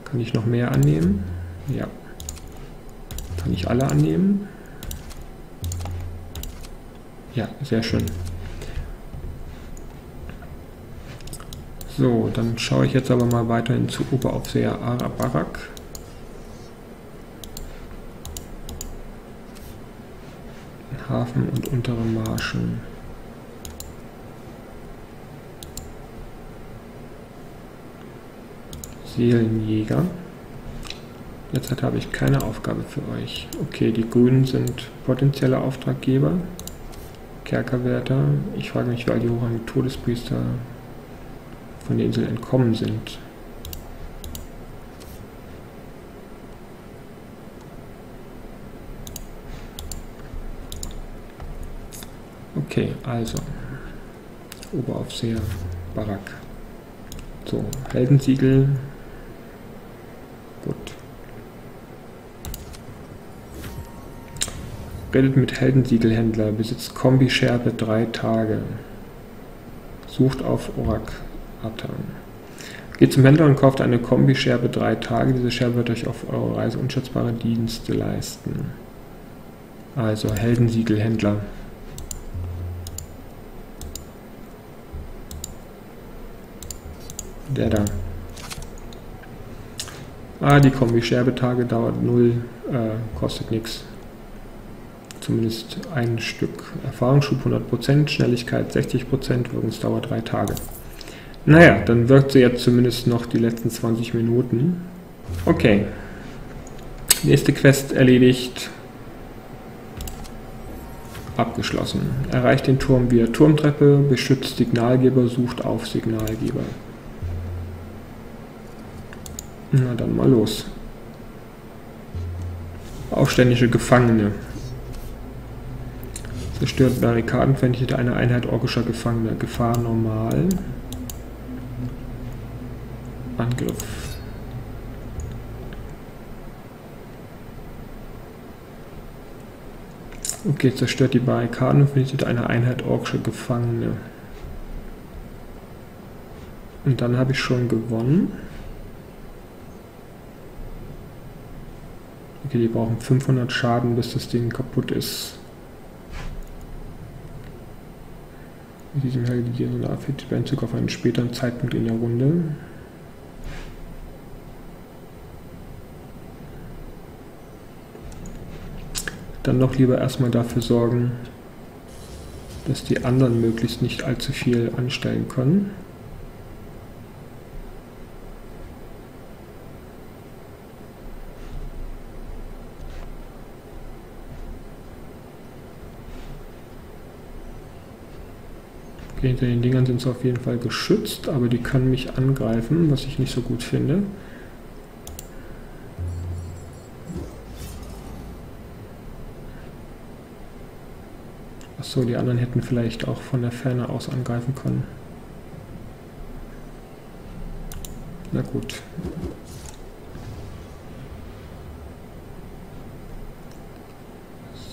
Kann ich noch mehr annehmen? Ja. Kann ich alle annehmen? Ja, sehr schön. So, dann schaue ich jetzt aber mal weiterhin zu Oberaufseher Ahrabarak. Hafen und untere Marschen. Seelenjäger. Derzeit habe ich keine Aufgabe für euch. Okay, die Grünen sind potenzielle Auftraggeber. Kerkerwärter. Ich frage mich, wie all die hochrangigen Todespriester von der Insel entkommen sind. Okay, also. Oberaufseher Barak. So, Heldensiegel. Gut. Redet mit Heldensiegelhändler, besitzt Kombi-Schärfe drei Tage. Sucht auf Orok. Geht zum Händler und kauft eine Kombi-Schärfe drei Tage. Diese Schärfe wird euch auf eurer Reise unschätzbare Dienste leisten. Also Heldensiegelhändler. Der da. Ah, die Kombi-Scherbetage dauert null, äh, kostet nichts. Zumindest ein Stück. Erfahrungsschub hundert Prozent, Schnelligkeit sechzig Prozent, Wirkungsdauer drei Tage. Naja, dann wirkt sie jetzt zumindest noch die letzten zwanzig Minuten. Okay. Nächste Quest erledigt. Abgeschlossen. Erreicht den Turm via Turmtreppe, beschützt Signalgeber, sucht auf Signalgeber. Na dann mal los. Aufständische Gefangene. Zerstört Barrikaden, vernichtet eine Einheit orkischer Gefangener. Gefahr normal. Angriff. Okay, zerstört die Barrikaden und vernichtet eine Einheit orkischer Gefangene. Und dann habe ich schon gewonnen. Okay, die brauchen fünfhundert Schaden, bis das Ding kaputt ist. Mit diesem Heldensiegel erfährt der Zug auf einen späteren Zeitpunkt in der Runde. Dann doch lieber erstmal dafür sorgen, dass die anderen möglichst nicht allzu viel anstellen können. Hinter den Dingern sind sie auf jeden Fall geschützt, aber die können mich angreifen, was ich nicht so gut finde. Achso, die anderen hätten vielleicht auch von der Ferne aus angreifen können. Na gut.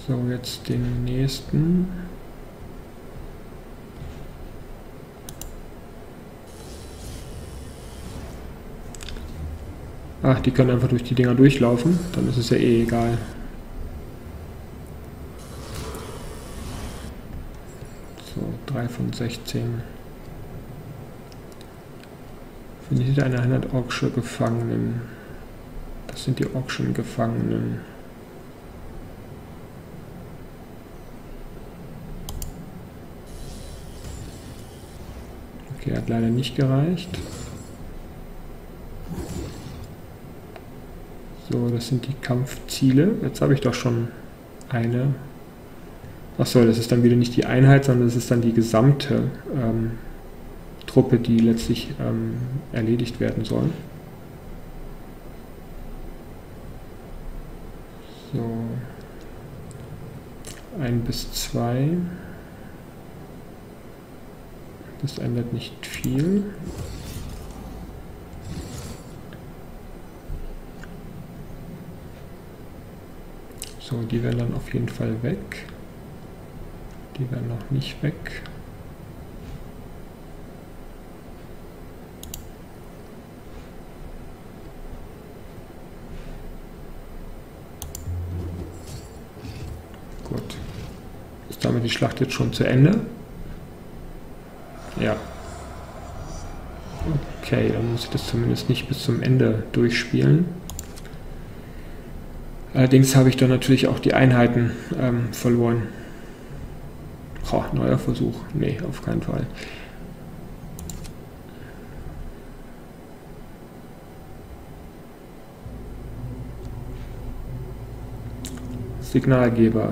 So, jetzt den nächsten. Ach, die können einfach durch die Dinger durchlaufen, dann ist es ja eh egal. So, drei von sechzehn. Vernichtet eine Einheit orksche Gefangenen. Das sind die orkschen Gefangenen. Okay, hat leider nicht gereicht. So, das sind die Kampfziele. Jetzt habe ich doch schon eine. Achso, das ist dann wieder nicht die Einheit, sondern das ist dann die gesamte ähm, Truppe, die letztlich ähm, erledigt werden soll. So. ein bis zwei. Das ändert nicht viel. So, die werden dann auf jeden Fall weg. Die werden noch nicht weg. Gut. Ist damit die Schlacht jetzt schon zu Ende? Ja. Okay, dann muss ich das zumindest nicht bis zum Ende durchspielen. Allerdings habe ich dann natürlich auch die Einheiten ähm, verloren. Oh, neuer Versuch. Nee, auf keinen Fall. Signalgeber.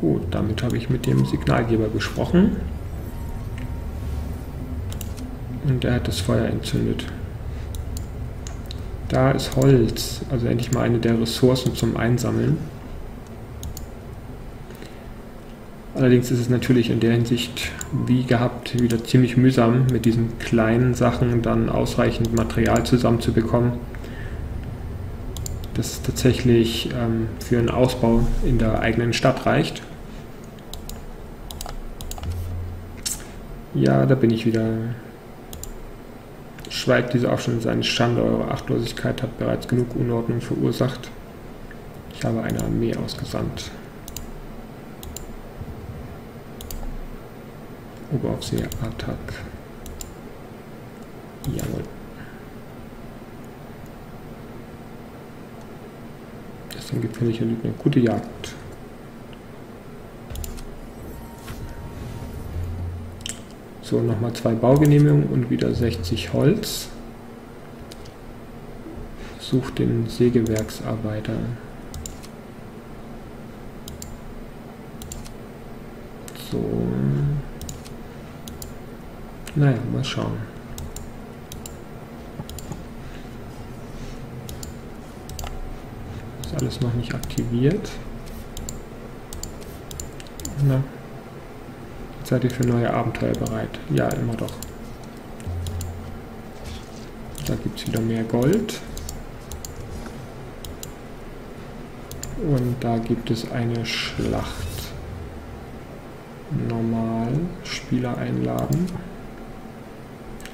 Gut, damit habe ich mit dem Signalgeber gesprochen. Und er hat das Feuer entzündet. Da ist Holz, also endlich mal eine der Ressourcen zum Einsammeln. Allerdings ist es natürlich in der Hinsicht, wie gehabt, wieder ziemlich mühsam, mit diesen kleinen Sachen dann ausreichend Material zusammenzubekommen, das tatsächlich ähm, für einen Ausbau in der eigenen Stadt reicht. Ja, da bin ich wieder. Schweigt diese auch schon seine Schande, eure Achtlosigkeit hat bereits genug Unordnung verursacht. Ich habe eine Armee ausgesandt. Oberaufseher Attack. Jawohl. Das ist ein gefährlicher Lügner. Gute Jagd. So, nochmal zwei Baugenehmigungen und wieder sechzig Holz. Sucht den Sägewerksarbeiter. So. Naja, mal schauen. Ist alles noch nicht aktiviert. Na, jetzt seid ihr für neue Abenteuer bereit. Ja, immer doch. Da gibt es wieder mehr Gold. Und da gibt es eine Schlacht. Normal Spieler einladen.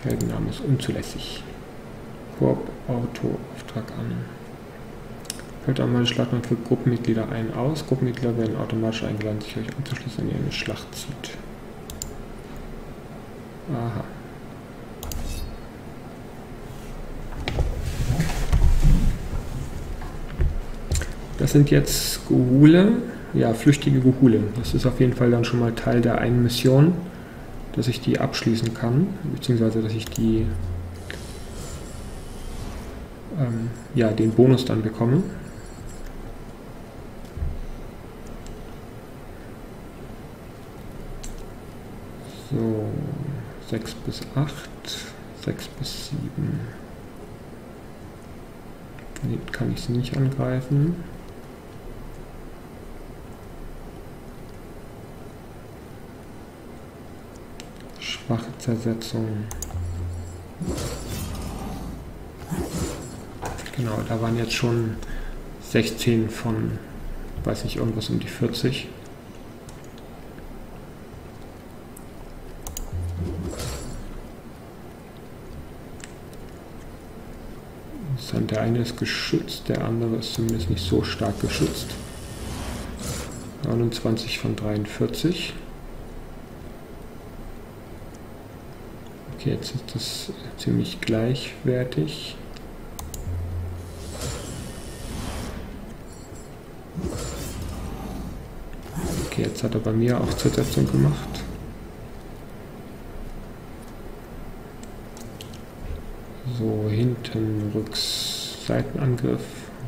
Heldenname ist unzulässig. Koop Auto Auftrag an. Fällt einmal Schlagmann für Gruppenmitglieder ein aus. Gruppenmitglieder werden automatisch eingeladen, sich euch anzuschließen, wenn ihr eine Schlacht zieht. Aha. Das sind jetzt Gehule. Ja, flüchtige Gehule. Das ist auf jeden Fall dann schon mal Teil der einen Mission, dass ich die abschließen kann, beziehungsweise dass ich die, ähm, ja, den Bonus dann bekomme. So, sechs bis acht, sechs bis sieben. Nee, kann ich sie nicht angreifen. Schwache Zersetzung. Genau, da waren jetzt schon sechzehn von, weiß nicht, irgendwas um die vierzig. Der eine ist geschützt, der andere ist zumindest nicht so stark geschützt. neunundzwanzig von dreiundvierzig. Jetzt ist das ziemlich gleichwertig. Okay, jetzt hat er bei mir auch Zersetzung gemacht. So, hinten Rückseitenangriff,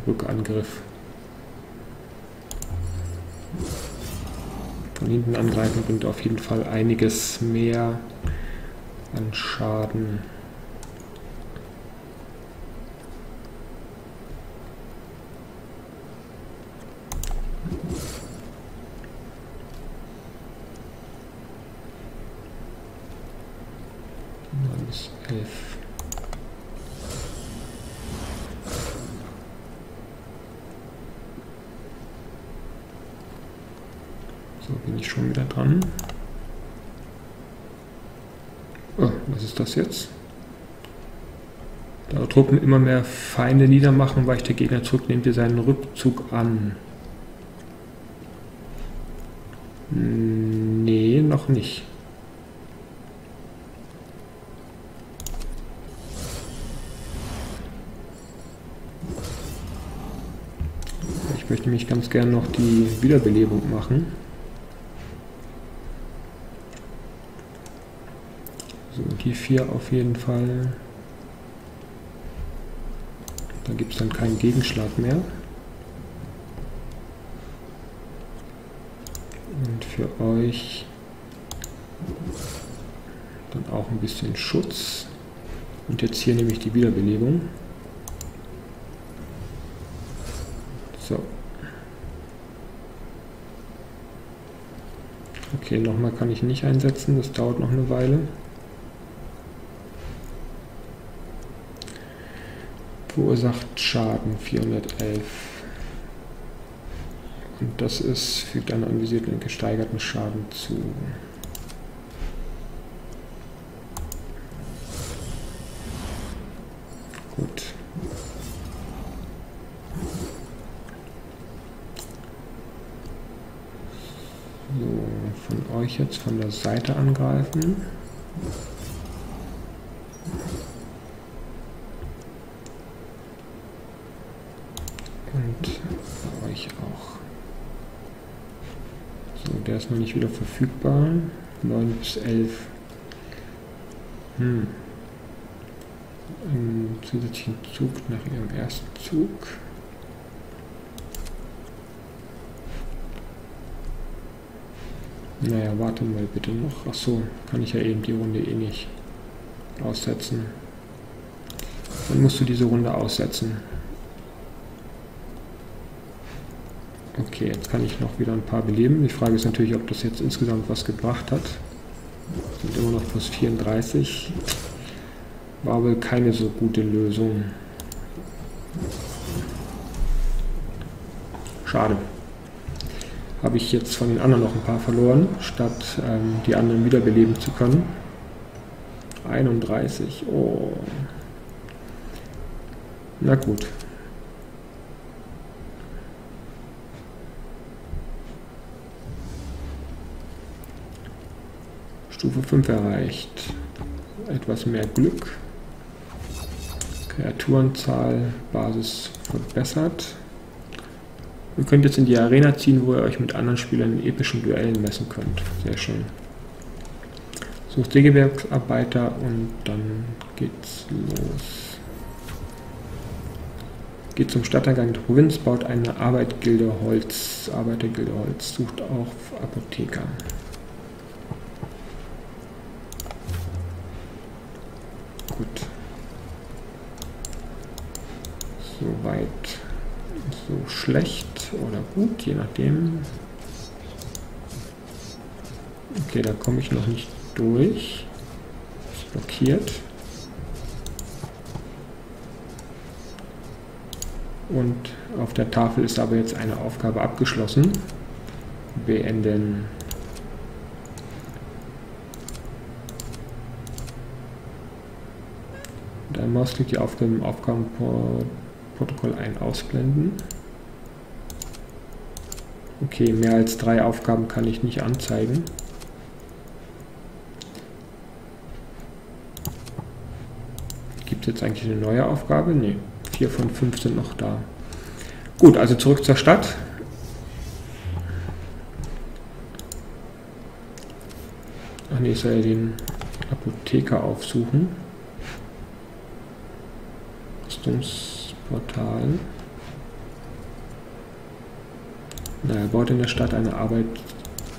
Rückangriff. von hinten angreifen, bringt auf jeden Fall einiges mehr an Schaden. elf. So, bin ich schon wieder dran. Oh, was ist das jetzt? Da Truppen immer mehr Feinde niedermachen, weicht der Gegner zurück, nimmt ihr seinen Rückzug an. Nee, noch nicht. Ich möchte nämlich ganz gerne noch die Wiederbelebung machen. So, die vier auf jeden Fall. Da gibt es dann keinen Gegenschlag mehr. Und für euch dann auch ein bisschen Schutz. Und jetzt hier nehme ich die Wiederbelebung. So. Okay, nochmal kann ich nicht einsetzen, das dauert noch eine Weile. Verursacht Schaden vierhundertelf. Und das ist, fügt einen anvisierten und gesteigerten Schaden zu. Gut. So, von euch jetzt von der Seite angreifen. Und euch auch. So, der ist noch nicht wieder verfügbar. neun bis elf. Hm. Einen zusätzlichen Zug nach ihrem ersten Zug. Naja, warte mal bitte noch. Achso, kann ich ja eben die Runde eh nicht aussetzen. Dann musst du diese Runde aussetzen. Okay, jetzt kann ich noch wieder ein paar beleben. Die Frage ist natürlich, ob das jetzt insgesamt was gebracht hat. Sind immer noch plus vierunddreißig. War wohl keine so gute Lösung. Schade. Habe ich jetzt von den anderen noch ein paar verloren, statt ähm, die anderen wiederbeleben zu können. einunddreißig, oh. Na gut. Stufe fünf erreicht. Etwas mehr Glück. Kreaturenzahl, Basis verbessert. Ihr könnt jetzt in die Arena ziehen, wo ihr euch mit anderen Spielern in epischen Duellen messen könnt. Sehr schön. Sucht Sägewerksarbeiter und dann geht's los. Geht zum Stadteingang der Provinz, baut eine Arbeitgilde Holz, Arbeitergilde Holz, sucht auch Apotheker. Gut. Soweit. So schlecht oder gut, je nachdem. Okay, da komme ich noch nicht durch. Ist blockiert. Und auf der Tafel ist aber jetzt eine Aufgabe abgeschlossen. Beenden. Dein Mausklick die Aufgabe im Aufgabenport. Protokoll ein ausblenden. Okay, mehr als drei Aufgaben kann ich nicht anzeigen. Gibt es jetzt eigentlich eine neue Aufgabe? Ne, vier von fünf sind noch da. Gut, also zurück zur Stadt. Ach ne, ich soll ja den Apotheker aufsuchen. Rüstungs Portal. Na, er baut in der Stadt eine Arbeit,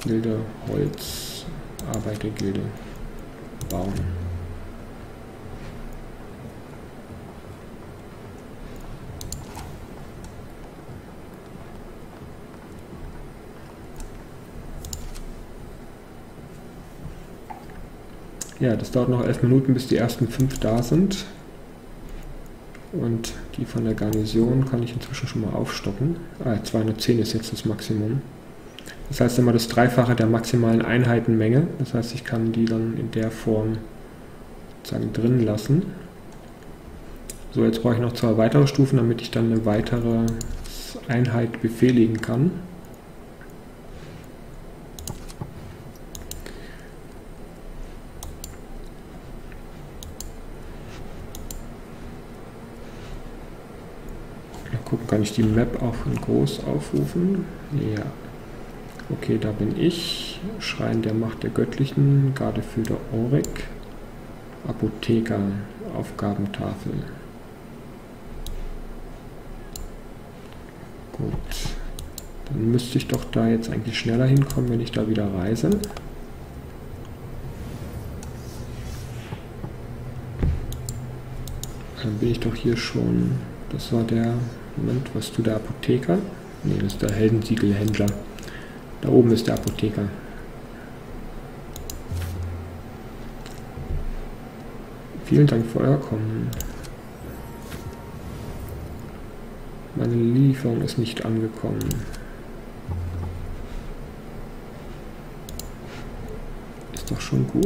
Gilde, Holz, Arbeitergilde, Bauen. Ja, das dauert noch elf Minuten, bis die ersten fünf da sind. Und die von der Garnison kann ich inzwischen schon mal aufstocken. Ah, zweihundertzehn ist jetzt das Maximum. Das heißt immer das Dreifache der maximalen Einheitenmenge. Das heißt, ich kann die dann in der Form sozusagen drin lassen. So, jetzt brauche ich noch zwei weitere Stufen, damit ich dann eine weitere Einheit befehligen kann. Kann ich die Map auch in groß aufrufen? Ja. Okay, da bin ich. Schrein der Macht der Göttlichen, Gardeführer Orok, Apotheker, Aufgabentafel. Gut. Dann müsste ich doch da jetzt eigentlich schneller hinkommen, wenn ich da wieder reise. Dann bin ich doch hier schon. Das war der... Moment, was ist du der Apotheker? Ne, das ist der Heldensiegelhändler. Da oben ist der Apotheker. Vielen Dank für euer Kommen. Meine Lieferung ist nicht angekommen. Ist doch schon gut.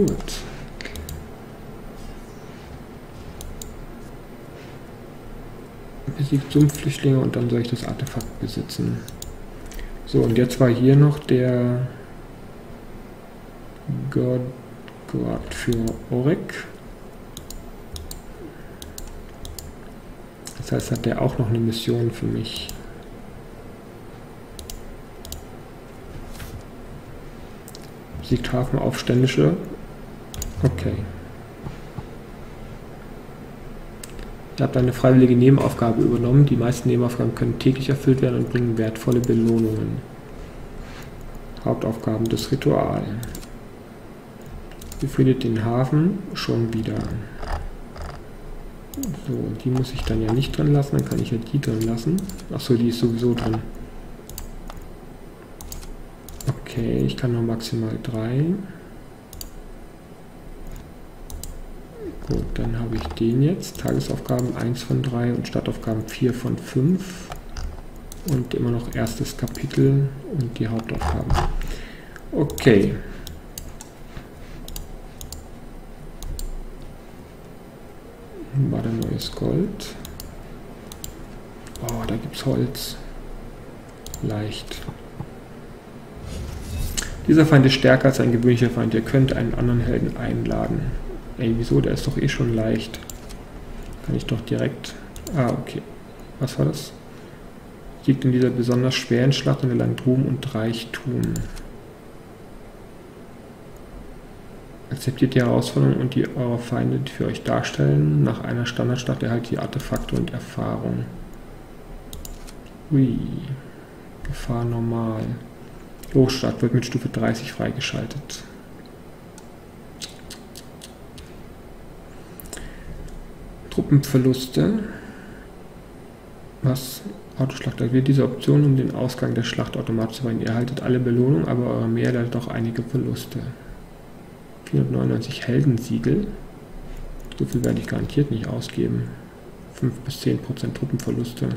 Besiegt Sumpfflüchtlinge und dann soll ich das Artefakt besitzen. So, und jetzt war hier noch der Gott, Gott für Orok. Das heißt, hat der auch noch eine Mission für mich. Besiegt Hafenaufständische. Okay. Ich habe eine freiwillige Nebenaufgabe übernommen. Die meisten Nebenaufgaben können täglich erfüllt werden und bringen wertvolle Belohnungen. Hauptaufgaben des Ritual. Befriedet den Hafen schon wieder. So, die muss ich dann ja nicht drin lassen, dann kann ich ja die drin lassen. Achso, die ist sowieso drin. Okay, ich kann nur maximal drei. Gut, dann habe ich den jetzt. Tagesaufgaben eins von drei und Stadtaufgaben vier von fünf. Und immer noch erstes Kapitel und die Hauptaufgaben. Okay. War da neues Gold? Oh, da gibt es Holz. Leicht. Dieser Feind ist stärker als ein gewöhnlicher Feind. Ihr könnt einen anderen Helden einladen. Ey, wieso? Der ist doch eh schon leicht. Kann ich doch direkt... Ah, okay. Was war das? Liegt in dieser besonders schweren Schlacht und erlangt Ruhm und Reichtum. Akzeptiert die Herausforderung und die eure Feinde für euch darstellen. Nach einer Standardschlacht erhaltet ihr Artefakte und Erfahrung. Ui. Gefahr normal. Hochstadt wird mit Stufe dreißig freigeschaltet. Truppenverluste. Was? Autoschlacht aktiviert diese Option, um den Ausgang der Schlacht automatisch zu verhindern. Ihr erhaltet alle Belohnungen, aber eure Meer erleidet auch einige Verluste. vierhundertneunundneunzig Heldensiegel. So viel werde ich garantiert nicht ausgeben. fünf bis zehn Prozent Truppenverluste.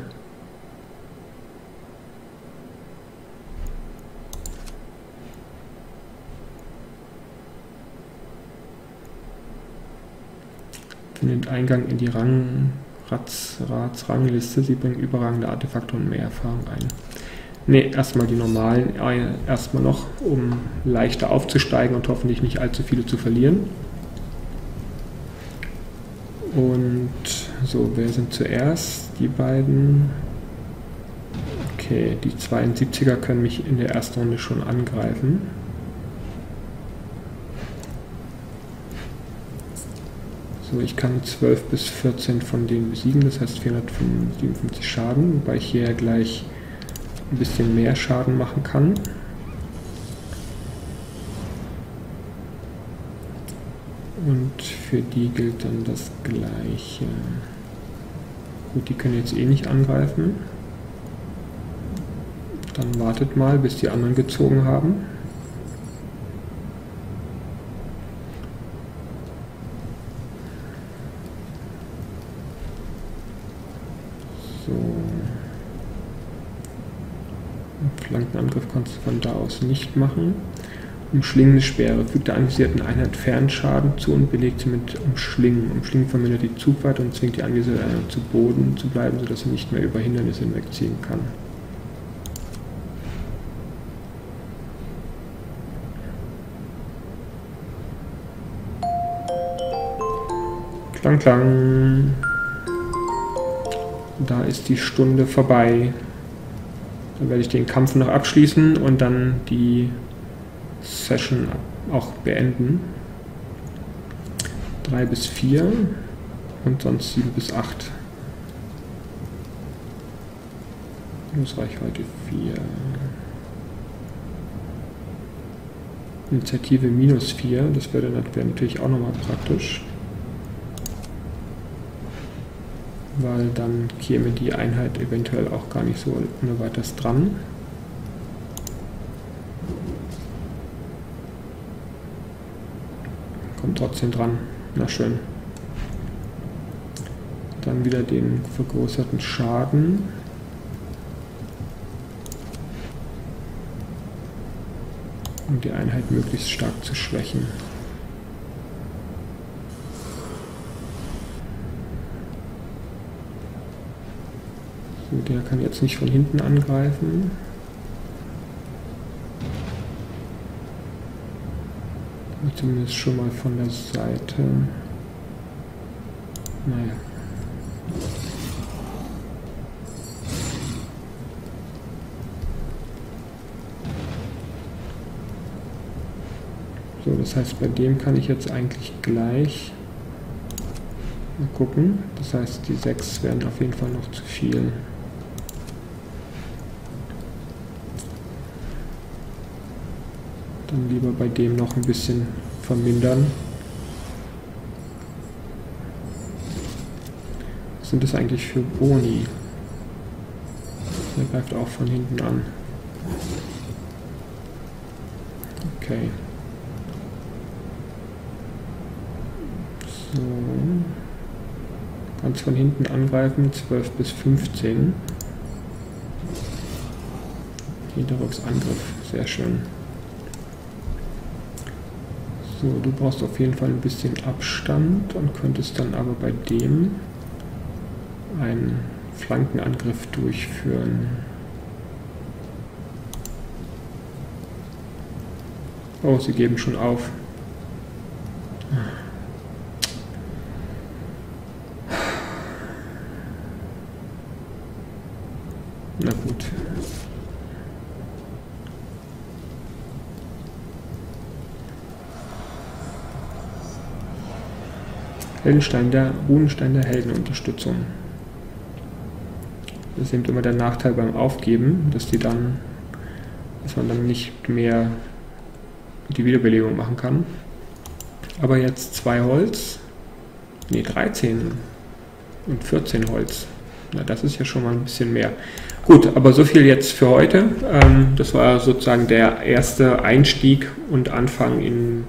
Findet Eingang in die Rang, Rats, Rats, Rangliste. Sie bringen überragende Artefakte und mehr Erfahrung ein. Ne, erstmal die normalen, äh, erstmal noch, um leichter aufzusteigen und hoffentlich nicht allzu viele zu verlieren. Und so, wer sind zuerst? Die beiden. Okay, die zweiundsiebziger können mich in der ersten Runde schon angreifen. Ich kann zwölf bis vierzehn von denen besiegen, das heißt vierhundertsiebenundfünfzig Schaden, wobei ich hier gleich ein bisschen mehr Schaden machen kann. Und für die gilt dann das Gleiche. Gut, die können jetzt eh nicht angreifen. Dann wartet mal, bis die anderen gezogen haben. So. Einen Flankenangriff kannst du von da aus nicht machen. Umschlingende Sperre. Fügt der anvisierten Einheit Fernschaden zu und belegt sie mit Umschlingen. Umschlingen vermindert die Zugweite und zwingt die anvisierte Einheit zu Boden zu bleiben, sodass sie nicht mehr über Hindernisse hinwegziehen kann. Klang, klang. Da ist die Stunde vorbei. Dann werde ich den Kampf noch abschließen und dann die Session auch beenden. drei bis vier und sonst sieben bis acht. Reichweite vier. Initiative minus vier, das wäre natürlich auch nochmal praktisch. Weil dann käme die Einheit eventuell auch gar nicht so ohne weiteres dran. Kommt trotzdem dran. Na schön. Dann wieder den vergrößerten Schaden. Um die Einheit möglichst stark zu schwächen. Der kann jetzt nicht von hinten angreifen. Zumindest schon mal von der Seite. Naja. So, das heißt, bei dem kann ich jetzt eigentlich gleich mal gucken. Das heißt, die sechs werden auf jeden Fall noch zu viel. Dann lieber bei dem noch ein bisschen vermindern. Was sind das eigentlich für Boni? Der greift auch von hinten an. Okay. So. Ganz von hinten angreifen, zwölf bis fünfzehn. Hinterrücksangriff, sehr schön. So, du brauchst auf jeden Fall ein bisschen Abstand und könntest dann aber bei dem einen Flankenangriff durchführen. Oh, sie geben schon auf. Na gut. Heldenstein der, Runenstein der Heldenunterstützung. Das ist eben immer der Nachteil beim Aufgeben, dass die dann, dass man dann nicht mehr die Wiederbelebung machen kann. Aber jetzt zwei Holz, ne dreizehn und vierzehn Holz. Na, das ist ja schon mal ein bisschen mehr. Gut, aber so viel jetzt für heute. Das war sozusagen der erste Einstieg und Anfang in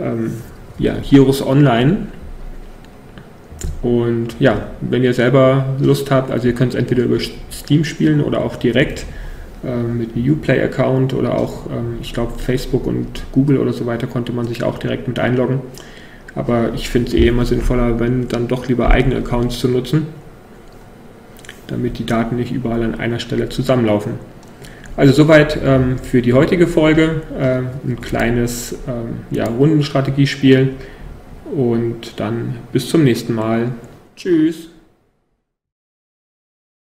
ähm, ja, Heroes Online. Und ja, wenn ihr selber Lust habt, also ihr könnt es entweder über Steam spielen oder auch direkt ähm, mit einem Uplay-Account oder auch, ähm, ich glaube, Facebook und Google oder so weiter konnte man sich auch direkt mit einloggen. Aber ich finde es eh immer sinnvoller, wenn dann doch lieber eigene Accounts zu nutzen, damit die Daten nicht überall an einer Stelle zusammenlaufen. Also soweit ähm, für die heutige Folge, äh, ein kleines ähm, ja, Rundenstrategiespiel und dann bis zum nächsten Mal. Tschüss!